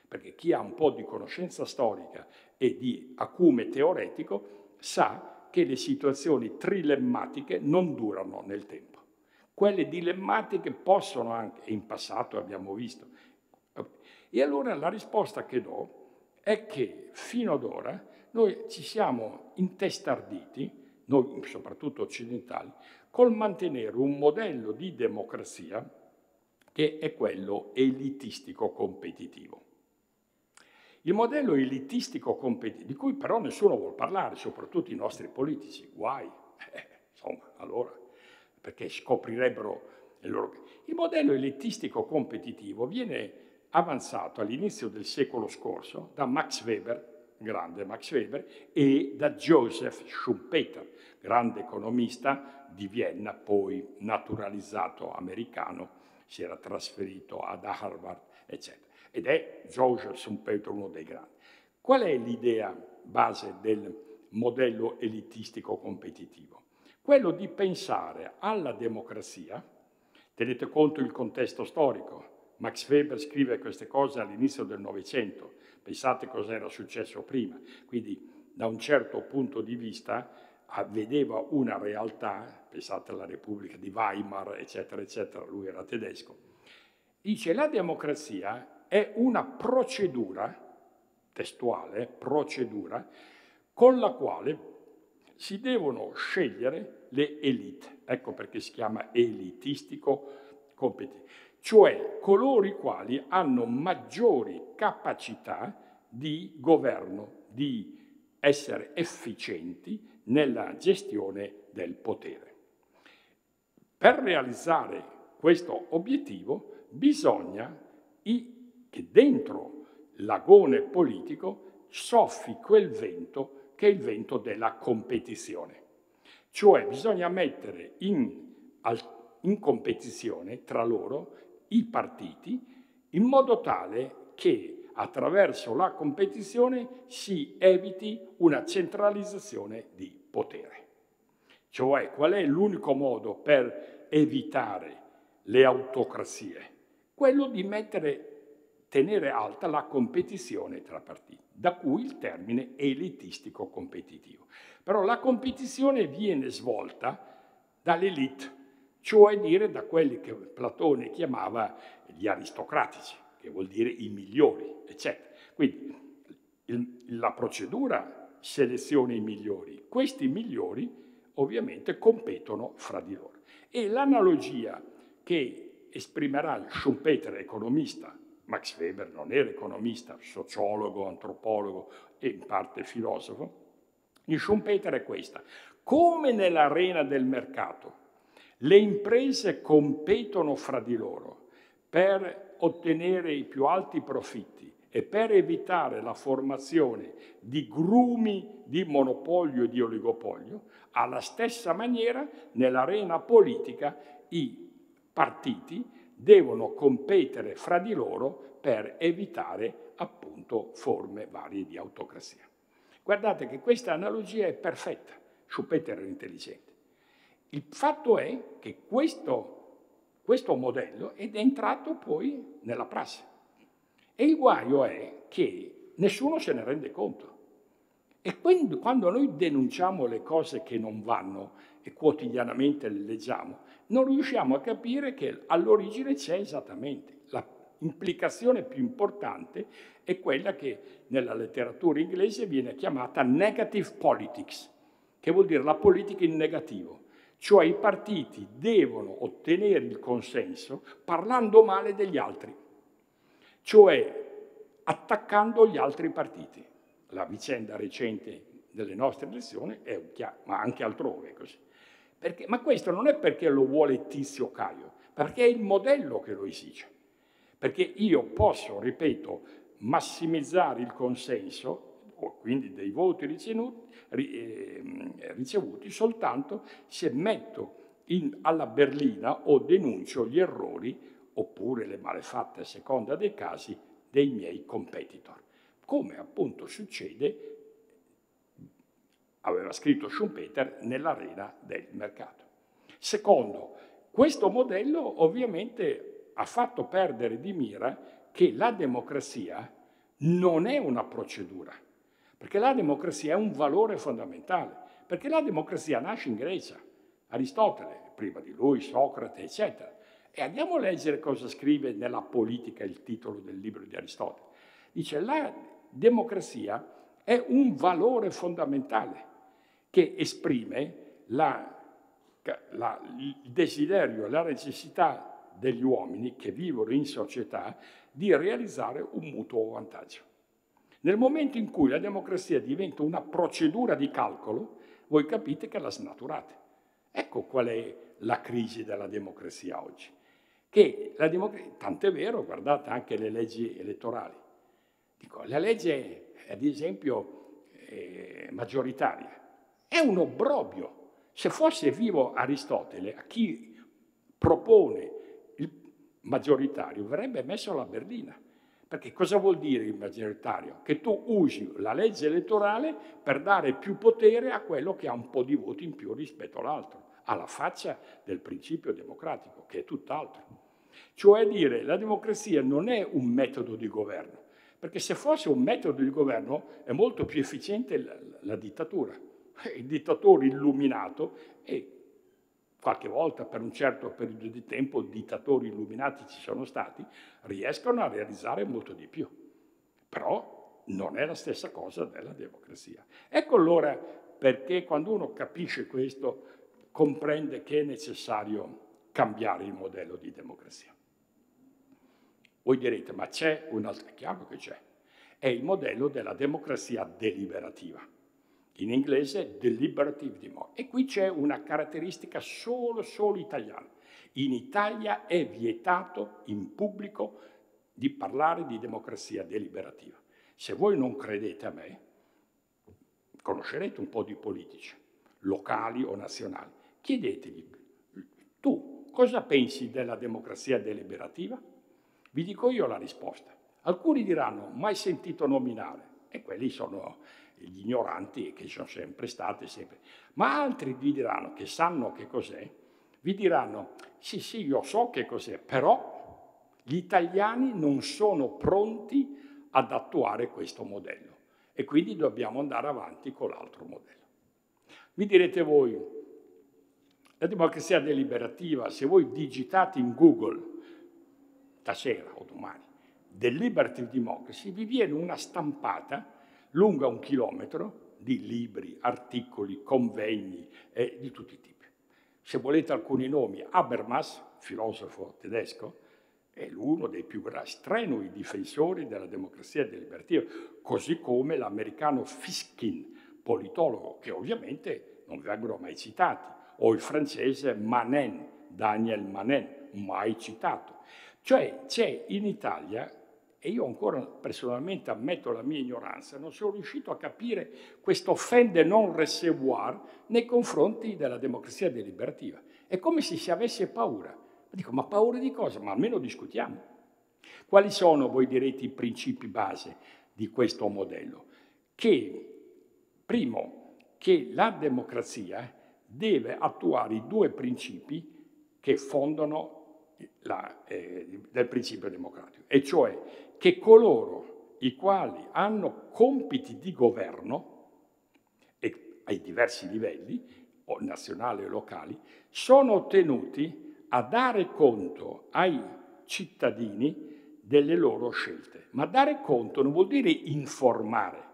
perché chi ha un po' di conoscenza storica e di acume teoretico sa che le situazioni trilemmatiche non durano nel tempo. Quelle dilemmatiche possono anche, in passato abbiamo visto. E allora la risposta che do è che fino ad ora noi ci siamo intestarditi, noi soprattutto occidentali, col mantenere un modello di democrazia che è quello elitistico competitivo. Il modello elitistico competitivo, di cui però nessuno vuol parlare, soprattutto i nostri politici, guai, insomma, allora, perché scoprirebbero il loro. Il modello elitistico competitivo viene avanzato all'inizio del secolo scorso da Max Weber, grande Max Weber, e da Joseph Schumpeter, grande economista di Vienna, poi naturalizzato americano, si era trasferito ad Harvard, eccetera. Ed è Joseph Schumpeter uno dei grandi. Qual è l'idea base del modello elitistico competitivo? Quello di pensare alla democrazia, tenete conto il contesto storico, Max Weber scrive queste cose all'inizio del Novecento, pensate cosa era successo prima, quindi da un certo punto di vista vedeva una realtà, pensate alla Repubblica di Weimar, eccetera, eccetera, lui era tedesco, dice la democrazia è una procedura testuale, procedura, con la quale si devono scegliere le elite. Ecco perché si chiama elitistico competente, cioè coloro i quali hanno maggiori capacità di governo, di essere efficienti nella gestione del potere. Per realizzare questo obiettivo bisogna che dentro l'agone politico soffi quel vento che è il vento della competizione. Cioè bisogna mettere in competizione tra loro i partiti in modo tale che attraverso la competizione si eviti una centralizzazione di potere. Cioè, qual è l'unico modo per evitare le autocrazie? Quello di tenere alta la competizione tra partiti, da cui il termine elitistico competitivo. Però la competizione viene svolta dall'elite, cioè dire da quelli che Platone chiamava gli aristocratici, che vuol dire i migliori, eccetera. Quindi la procedura seleziona i migliori, questi migliori ovviamente competono fra di loro. E l'analogia che esprimerà Schumpeter, economista, Max Weber non era economista, sociologo, antropologo e in parte filosofo, di Schumpeter è questa. Come nell'arena del mercato le imprese competono fra di loro per ottenere i più alti profitti e per evitare la formazione di grumi di monopolio e di oligopolio, alla stessa maniera nell'arena politica i partiti devono competere fra di loro per evitare appunto forme varie di autocrazia. Guardate che questa analogia è perfetta, Schumpeter era intelligente. Il fatto è che questo modello è entrato poi nella prassi. E il guaio è che nessuno se ne rende conto. E quindi quando noi denunciamo le cose che non vanno e quotidianamente le leggiamo, non riusciamo a capire che all'origine c'è esattamente. L'implicazione più importante è quella che nella letteratura inglese viene chiamata negative politics, che vuol dire la politica in negativo. Cioè i partiti devono ottenere il consenso parlando male degli altri, cioè attaccando gli altri partiti. La vicenda recente delle nostre elezioni è chiaro, ma anche altrove è così. Ma questo non è perché lo vuole Tizio Caio, perché è il modello che lo esige. Perché io posso, ripeto, massimizzare il consenso, o quindi dei voti ricevuti, soltanto se metto alla berlina o denuncio gli errori oppure le malefatte a seconda dei casi dei miei competitor. Come appunto succede, aveva scritto Schumpeter, nell'arena del mercato. Secondo, questo modello ovviamente ha fatto perdere di mira che la democrazia non è una procedura, perché la democrazia è un valore fondamentale, perché la democrazia nasce in Grecia, Aristotele, prima di lui, Socrate, eccetera. E andiamo a leggere cosa scrive nella Politica, il titolo del libro di Aristotele. Dice: la democrazia è un valore fondamentale che esprime il desiderio e la necessità degli uomini che vivono in società di realizzare un mutuo vantaggio. Nel momento in cui la democrazia diventa una procedura di calcolo, voi capite che la snaturate. Ecco qual è la crisi della democrazia oggi. Tant'è vero, guardate anche le leggi elettorali. Dico, la legge, ad esempio, maggioritaria è un obbrobio. Se fosse vivo Aristotele, a chi propone il maggioritario verrebbe messo alla berlina. Perché cosa vuol dire il maggioritario? Che tu usi la legge elettorale per dare più potere a quello che ha un po' di voti in più rispetto all'altro, alla faccia del principio democratico, che è tutt'altro. Cioè dire, la democrazia non è un metodo di governo, perché se fosse un metodo di governo è molto più efficiente la dittatura. Il dittatore illuminato, e qualche volta per un certo periodo di tempo dittatori illuminati ci sono stati, riescono a realizzare molto di più. Però non è la stessa cosa della democrazia. Ecco allora perché quando uno capisce questo comprende che è necessario cambiare il modello di democrazia. Voi direte, ma c'è un'altra, chiaro che c'è, è il modello della democrazia deliberativa. In inglese deliberative democracy. E qui c'è una caratteristica solo italiana. In Italia è vietato in pubblico di parlare di democrazia deliberativa. Se voi non credete a me, conoscerete un po' di politici, locali o nazionali. Chiedetegli, tu cosa pensi della democrazia deliberativa? Vi dico io la risposta. Alcuni diranno, mai sentito nominare, e quelli sono gli ignoranti che sono sempre stati, ma altri vi diranno che sanno che cos'è, vi diranno, sì, sì, io so che cos'è, però gli italiani non sono pronti ad attuare questo modello e quindi dobbiamo andare avanti con l'altro modello. Mi direte voi, la democrazia deliberativa, se voi digitate in Google, stasera o domani, deliberative democracy, vi viene una stampata lunga 1 chilometro di libri, articoli, convegni di tutti i tipi. Se volete alcuni nomi, Habermas, filosofo tedesco, è uno dei più strenui difensori della democrazia deliberativa, così come l'americano Fiskin, politologo, che ovviamente non vengono mai citati, o il francese Manen, Daniel Manen, mai citato. Cioè c'è in Italia, e io ancora personalmente ammetto la mia ignoranza, non sono riuscito a capire questo offende non recevoir nei confronti della democrazia deliberativa. È come se si avesse paura. Dico, ma paura di cosa? Ma almeno discutiamo. Quali sono, voi direte, i principi base di questo modello? Che, primo, che la democrazia deve attuare i 2 principi che fondano del principio democratico, e cioè che coloro i quali hanno compiti di governo ai diversi livelli, o nazionali o locali, sono tenuti a dare conto ai cittadini delle loro scelte. Ma dare conto non vuol dire informare,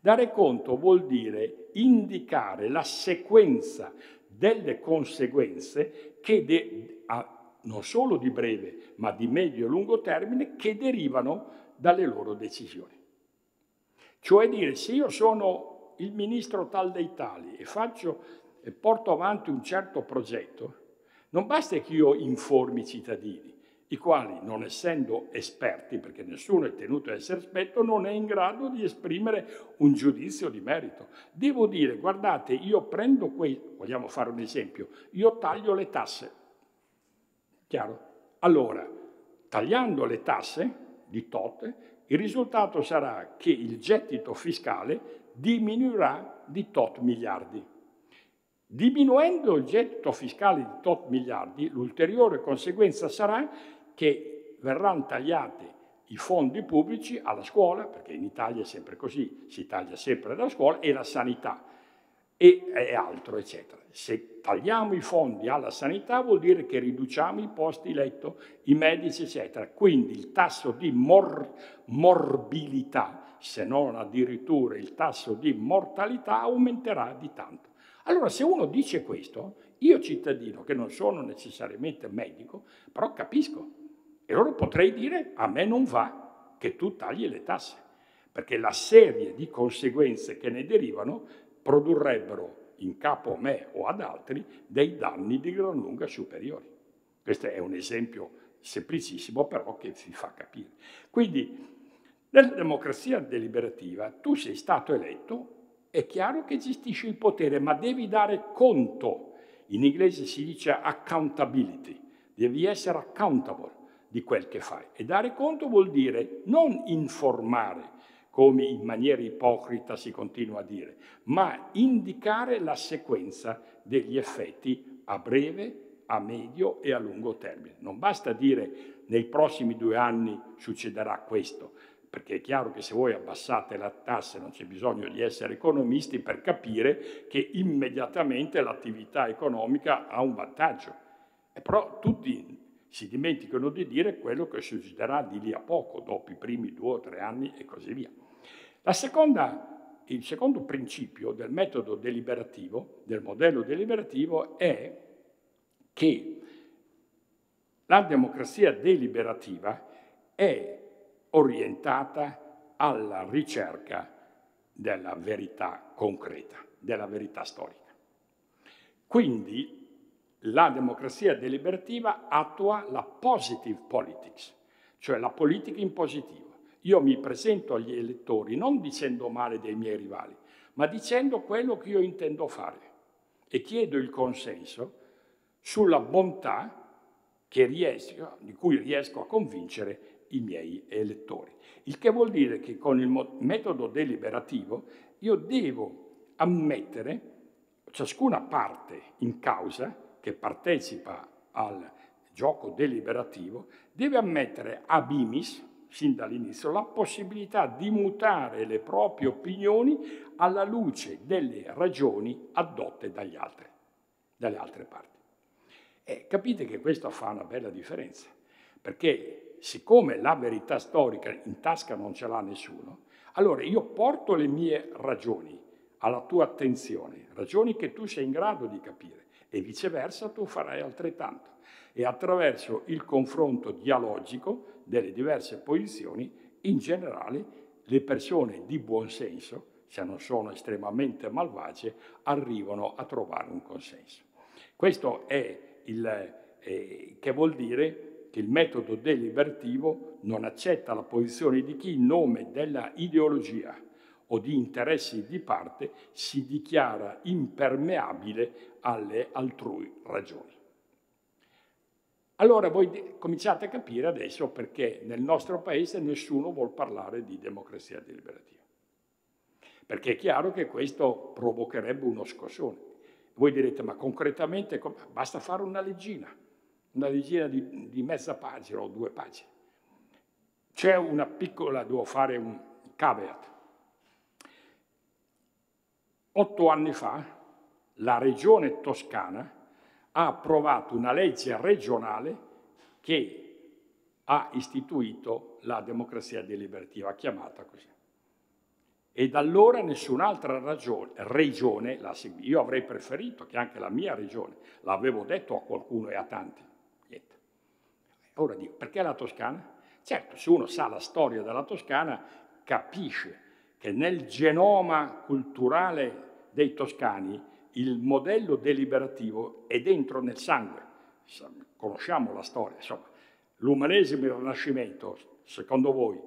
dare conto vuol dire indicare la sequenza delle conseguenze che non solo di breve, ma di medio e lungo termine, che derivano dalle loro decisioni. Cioè dire, se io sono il ministro tal dei tali e porto avanti un certo progetto, non basta che io informi i cittadini, i quali, non essendo esperti, perché nessuno è tenuto a essere esperto, non è in grado di esprimere un giudizio di merito. Devo dire, guardate, io prendo vogliamo fare un esempio, io taglio le tasse. Chiaro? Allora, tagliando le tasse di tot, il risultato sarà che il gettito fiscale diminuirà di tot miliardi. Diminuendo il gettito fiscale di tot miliardi, l'ulteriore conseguenza sarà che verranno tagliati i fondi pubblici alla scuola, perché in Italia è sempre così, si taglia sempre la scuola, e la sanità, e altro, eccetera. Se tagliamo i fondi alla sanità vuol dire che riduciamo i posti letto, i medici, eccetera. Quindi il tasso di morbilità, se non addirittura il tasso di mortalità, aumenterà di tanto. Allora, se uno dice questo, io cittadino, che non sono necessariamente medico, però capisco. E allora potrei dire, a me non va che tu tagli le tasse, perché la serie di conseguenze che ne derivano produrrebbero in capo a me o ad altri dei danni di gran lunga superiori. Questo è un esempio semplicissimo, però che si fa capire. Quindi, nella democrazia deliberativa, tu sei stato eletto, è chiaro che gestisci il potere, ma devi dare conto. In inglese si dice accountability, devi essere accountable di quel che fai. E dare conto vuol dire non informare, come in maniera ipocrita si continua a dire, ma indicare la sequenza degli effetti a breve, a medio e a lungo termine. Non basta dire nei prossimi 2 anni succederà questo, perché è chiaro che se voi abbassate la tassa non c'è bisogno di essere economisti per capire che immediatamente l'attività economica ha un vantaggio. E però tutti si dimenticano di dire quello che succederà di lì a poco, dopo i primi 2 o 3 anni e così via. Il secondo principio del metodo deliberativo, del modello deliberativo, è che la democrazia deliberativa è orientata alla ricerca della verità concreta, della verità storica. Quindi la democrazia deliberativa attua la positive politics, cioè la politica in positivo. Io mi presento agli elettori non dicendo male dei miei rivali, ma dicendo quello che io intendo fare e chiedo il consenso sulla bontà che di cui riesco a convincere i miei elettori. Il che vuol dire che con il metodo deliberativo io devo ammettere ciascuna parte in causa che partecipa al gioco deliberativo, deve ammettere ab initio, sin dall'inizio, la possibilità di mutare le proprie opinioni alla luce delle ragioni adotte dalle altre parti. E capite che questo fa una bella differenza, perché siccome la verità storica in tasca non ce l'ha nessuno, allora io porto le mie ragioni alla tua attenzione, ragioni che tu sei in grado di capire, e viceversa tu farai altrettanto. E attraverso il confronto dialogico delle diverse posizioni, in generale le persone di buonsenso, se non sono estremamente malvagie, arrivano a trovare un consenso. Questo è che vuol dire che il metodo deliberativo non accetta la posizione di chi in nome della ideologia o di interessi di parte si dichiara impermeabile alle altrui ragioni. Allora voi cominciate a capire adesso perché nel nostro paese nessuno vuol parlare di democrazia deliberativa. Perché è chiaro che questo provocherebbe uno scossone. Voi direte, ma concretamente basta fare una leggina di mezza pagina o 2 pagine. C'è una piccola, devo fare un caveat. 8 anni fa la regione toscana ha approvato una legge regionale che ha istituito la democrazia deliberativa, chiamata così. E da allora nessun'altra regione l'ha seguita. Io avrei preferito che anche la mia regione, l'avevo detto a qualcuno e a tanti. Niente. Ora dico, perché la Toscana? Certo, se uno sa la storia della Toscana, capisce che nel genoma culturale dei toscani il modello deliberativo è dentro nel sangue. Conosciamo la storia, insomma. L'Umanesimo e il Rinascimento, secondo voi,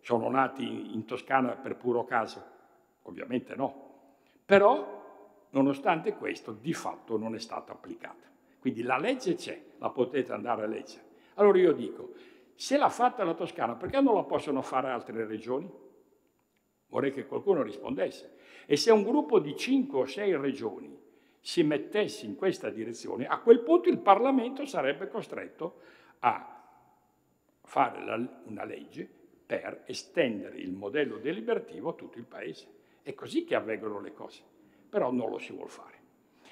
sono nati in Toscana per puro caso? Ovviamente no. Però, nonostante questo, di fatto non è stata applicata. Quindi la legge c'è, la potete andare a leggere. Allora io dico, se l'ha fatta la Toscana, perché non la possono fare altre regioni? Vorrei che qualcuno rispondesse. E se un gruppo di 5 o 6 regioni si mettesse in questa direzione, a quel punto il Parlamento sarebbe costretto a fare una legge per estendere il modello deliberativo a tutto il Paese. È così che avvengono le cose, però non lo si vuol fare.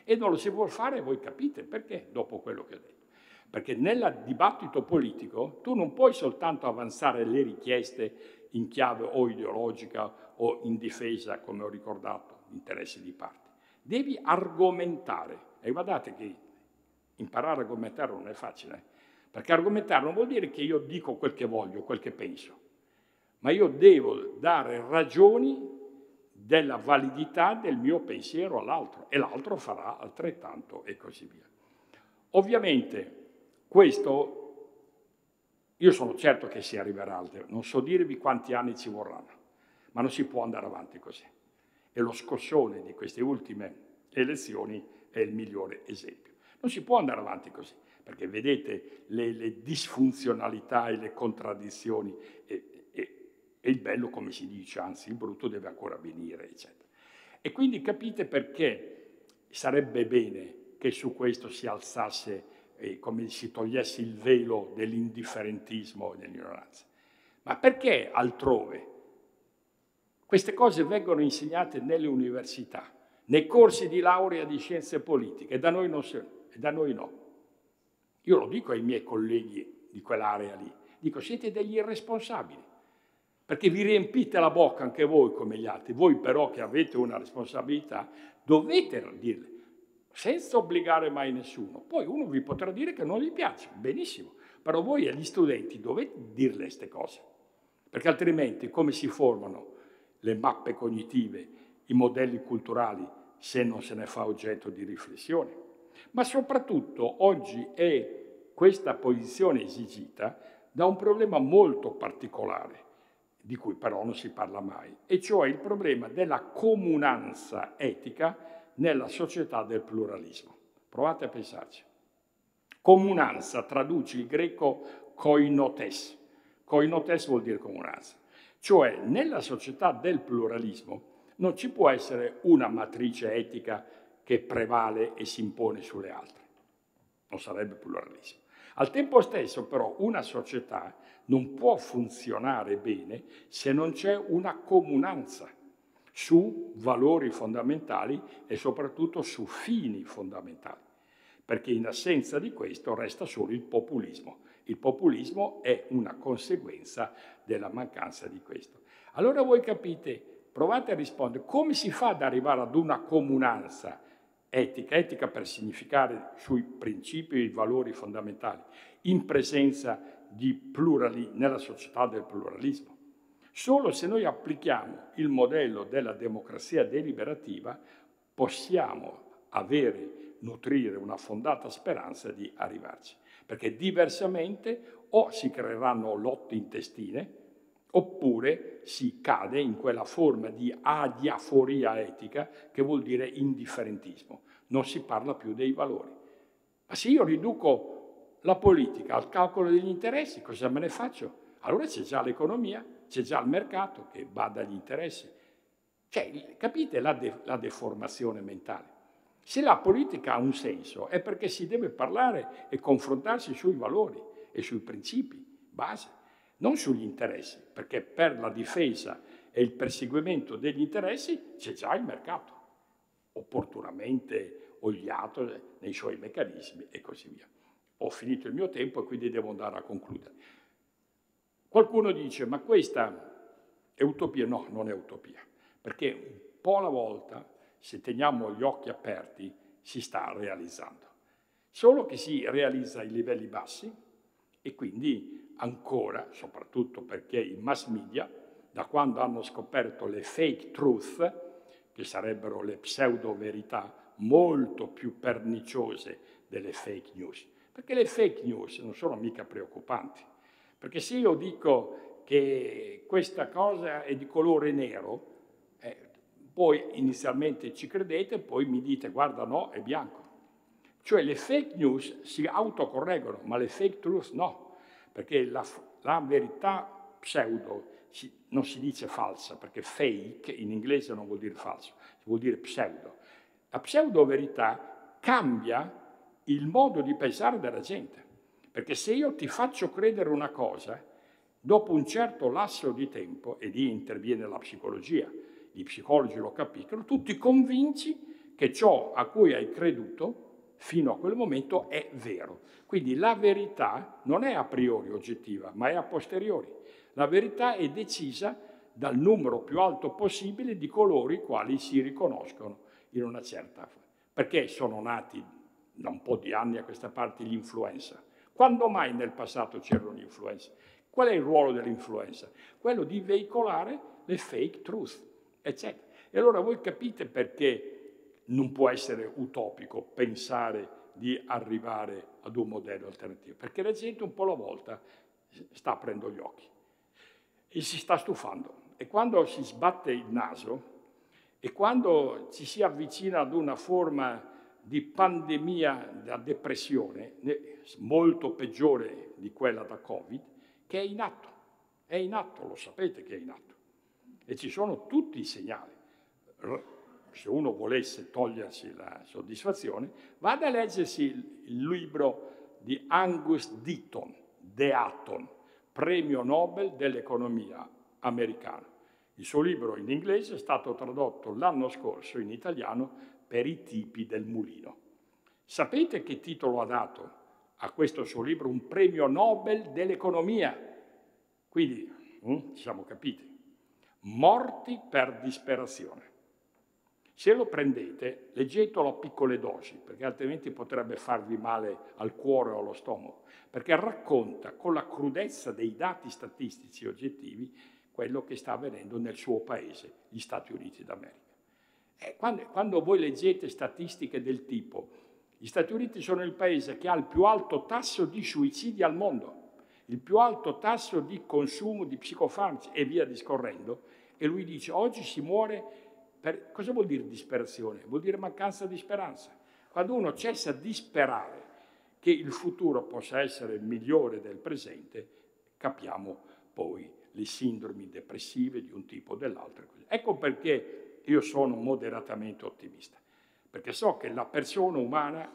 E non lo si vuol fare, voi capite perché, dopo quello che ho detto. Perché nel dibattito politico tu non puoi soltanto avanzare le richieste in chiave o ideologica o in difesa, come ho ricordato, di interessi di parte. Devi argomentare. E guardate che imparare a argomentare non è facile, perché argomentare non vuol dire che io dico quel che voglio, quel che penso, ma io devo dare ragioni della validità del mio pensiero all'altro e l'altro farà altrettanto e così via. Ovviamente questo io sono certo che si arriverà al termine, non so dirvi quanti anni ci vorranno, ma non si può andare avanti così. E lo scossone di queste ultime elezioni è il migliore esempio. Non si può andare avanti così, perché vedete le disfunzionalità e le contraddizioni, e il bello, come si dice, anzi il brutto deve ancora venire, eccetera. E quindi capite perché sarebbe bene che su questo si alzasse, e come si togliesse il velo dell'indifferentismo e dell'ignoranza. Ma perché altrove? Queste cose vengono insegnate nelle università, nei corsi di laurea di scienze politiche, e da noi, no. Io lo dico ai miei colleghi di quell'area lì, dico siete degli irresponsabili, perché vi riempite la bocca anche voi come gli altri. Voi però che avete una responsabilità dovete dirle, senza obbligare mai nessuno. Poi uno vi potrà dire che non gli piace, benissimo, però voi agli studenti dovete dirle queste cose, perché altrimenti come si formano le mappe cognitive, i modelli culturali, se non se ne fa oggetto di riflessione? Ma soprattutto oggi è questa posizione esigita da un problema molto particolare, di cui però non si parla mai, e cioè il problema della comunanza etica nella società del pluralismo. Provate a pensarci. Comunanza traduce il greco koinotes. Koinotes vuol dire comunanza. Cioè nella società del pluralismo non ci può essere una matrice etica che prevale e si impone sulle altre. Non sarebbe pluralismo. Al tempo stesso però una società non può funzionare bene se non c'è una comunanza su valori fondamentali e soprattutto su fini fondamentali, perché in assenza di questo resta solo il populismo. Il populismo è una conseguenza della mancanza di questo. Allora voi capite, provate a rispondere, come si fa ad arrivare ad una comunanza etica, etica per significare sui principi e i valori fondamentali, in presenza di pluralismo, nella società del pluralismo? Solo se noi applichiamo il modello della democrazia deliberativa possiamo nutrire una fondata speranza di arrivarci, perché diversamente o si creeranno lotte intestine oppure si cade in quella forma di adiaforia etica che vuol dire indifferentismo. Non si parla più dei valori. Ma se io riduco la politica al calcolo degli interessi, cosa me ne faccio? Allora c'è già l'economia, c'è già il mercato che bada agli interessi. Cioè, capite la deformazione mentale? Se la politica ha un senso è perché si deve parlare e confrontarsi sui valori e sui principi base, non sugli interessi, perché per la difesa e il perseguimento degli interessi c'è già il mercato, opportunamente oliato nei suoi meccanismi e così via. Ho finito il mio tempo e quindi devo andare a concludere. Qualcuno dice, ma questa è utopia? No, non è utopia, perché un po' alla volta, se teniamo gli occhi aperti, si sta realizzando. Solo che si realizza ai livelli bassi e quindi ancora, soprattutto perché i mass media, da quando hanno scoperto le fake truth, che sarebbero le pseudo-verità molto più perniciose delle fake news, perché le fake news non sono mica preoccupanti. Perché se io dico che questa cosa è di colore nero, poi inizialmente ci credete, poi mi dite guarda no, è bianco. Cioè le fake news si autocorreggono, ma le fake truth no, perché la verità pseudo non si dice falsa, perché fake in inglese non vuol dire falso, vuol dire pseudo. La pseudo verità cambia il modo di pensare della gente. Perché se io ti faccio credere una cosa, dopo un certo lasso di tempo, e lì interviene la psicologia, gli psicologi lo capiscono, tu ti convinci che ciò a cui hai creduto fino a quel momento è vero. Quindi la verità non è a priori oggettiva, ma è a posteriori. La verità è decisa dal numero più alto possibile di coloro i quali si riconoscono in una certa forma. Perché sono nati da un po' di anni a questa parte l'influenza? Quando mai nel passato c'era un'influenza? Qual è il ruolo dell'influenza? Quello di veicolare le fake truth, eccetera. E allora voi capite perché non può essere utopico pensare di arrivare ad un modello alternativo, perché la gente un po' alla volta sta aprendo gli occhi e si sta stufando. E quando si sbatte il naso e quando ci si avvicina ad una forma di pandemia da depressione, molto peggiore di quella da Covid, che è in atto, lo sapete che è in atto. E ci sono tutti i segnali. Se uno volesse togliersi la soddisfazione, vada a leggersi il libro di Angus Deaton, premio Nobel dell'economia americano. Il suo libro in inglese è stato tradotto l'anno scorso in italiano per i tipi del mulino. Sapete che titolo ha dato a questo suo libro un premio Nobel dell'economia? Quindi Ci siamo capiti. Morti per disperazione. Se lo prendete, leggetelo a piccole dosi, perché altrimenti potrebbe farvi male al cuore o allo stomaco, perché racconta con la crudezza dei dati statistici oggettivi quello che sta avvenendo nel suo paese, gli Stati Uniti d'America. Quando voi leggete statistiche del tipo, gli Stati Uniti sono il paese che ha il più alto tasso di suicidi al mondo, il più alto tasso di consumo di psicofarmaci e via discorrendo, e lui dice oggi si muore. Cosa vuol dire disperazione? Vuol dire mancanza di speranza. Quando uno cessa di sperare che il futuro possa essere il migliore del presente, capiamo poi le sindromi depressive di un tipo o dell'altro. Ecco perché io sono moderatamente ottimista, perché so che la persona umana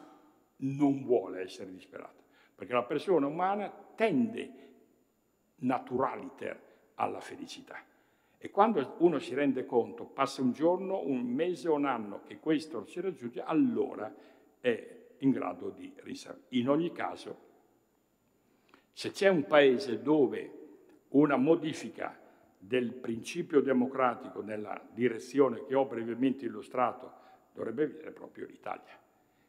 non vuole essere disperata, perché la persona umana tende naturaliter alla felicità. E quando uno si rende conto, passa un giorno, un mese o un anno che questo si raggiunge, allora è in grado di risalire. In ogni caso, se c'è un paese dove una modifica del principio democratico nella direzione che ho brevemente illustrato dovrebbe essere proprio l'Italia,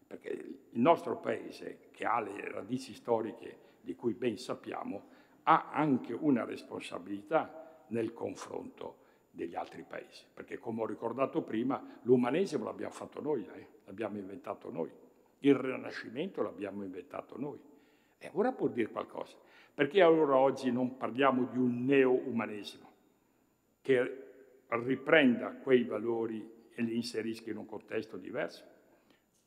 perché il nostro paese, che ha le radici storiche di cui ben sappiamo, ha anche una responsabilità nel confronto degli altri paesi. Perché, come ho ricordato prima, l'umanesimo l'abbiamo fatto noi, l'abbiamo inventato noi. Il Rinascimento l'abbiamo inventato noi. E ora può dire qualcosa. Perché allora oggi non parliamo di un neo-umanesimo che riprenda quei valori e li inserisca in un contesto diverso?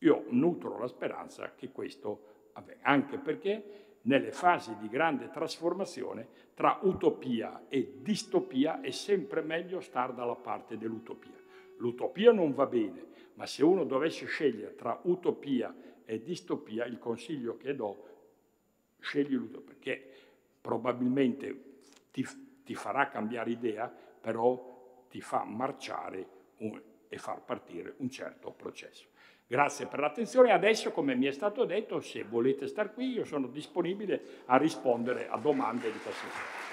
Io nutro la speranza che questo avvenga, anche perché nelle fasi di grande trasformazione tra utopia e distopia è sempre meglio star dalla parte dell'utopia. L'utopia non va bene, ma se uno dovesse scegliere tra utopia e distopia, il consiglio che do, scegli l'utopia, perché probabilmente ti farà cambiare idea, però ti fa marciare e far partire un certo processo. Grazie per l'attenzione. Adesso, come mi è stato detto, se volete star qui, io sono disponibile a rispondere a domande di qualsiasi tipo.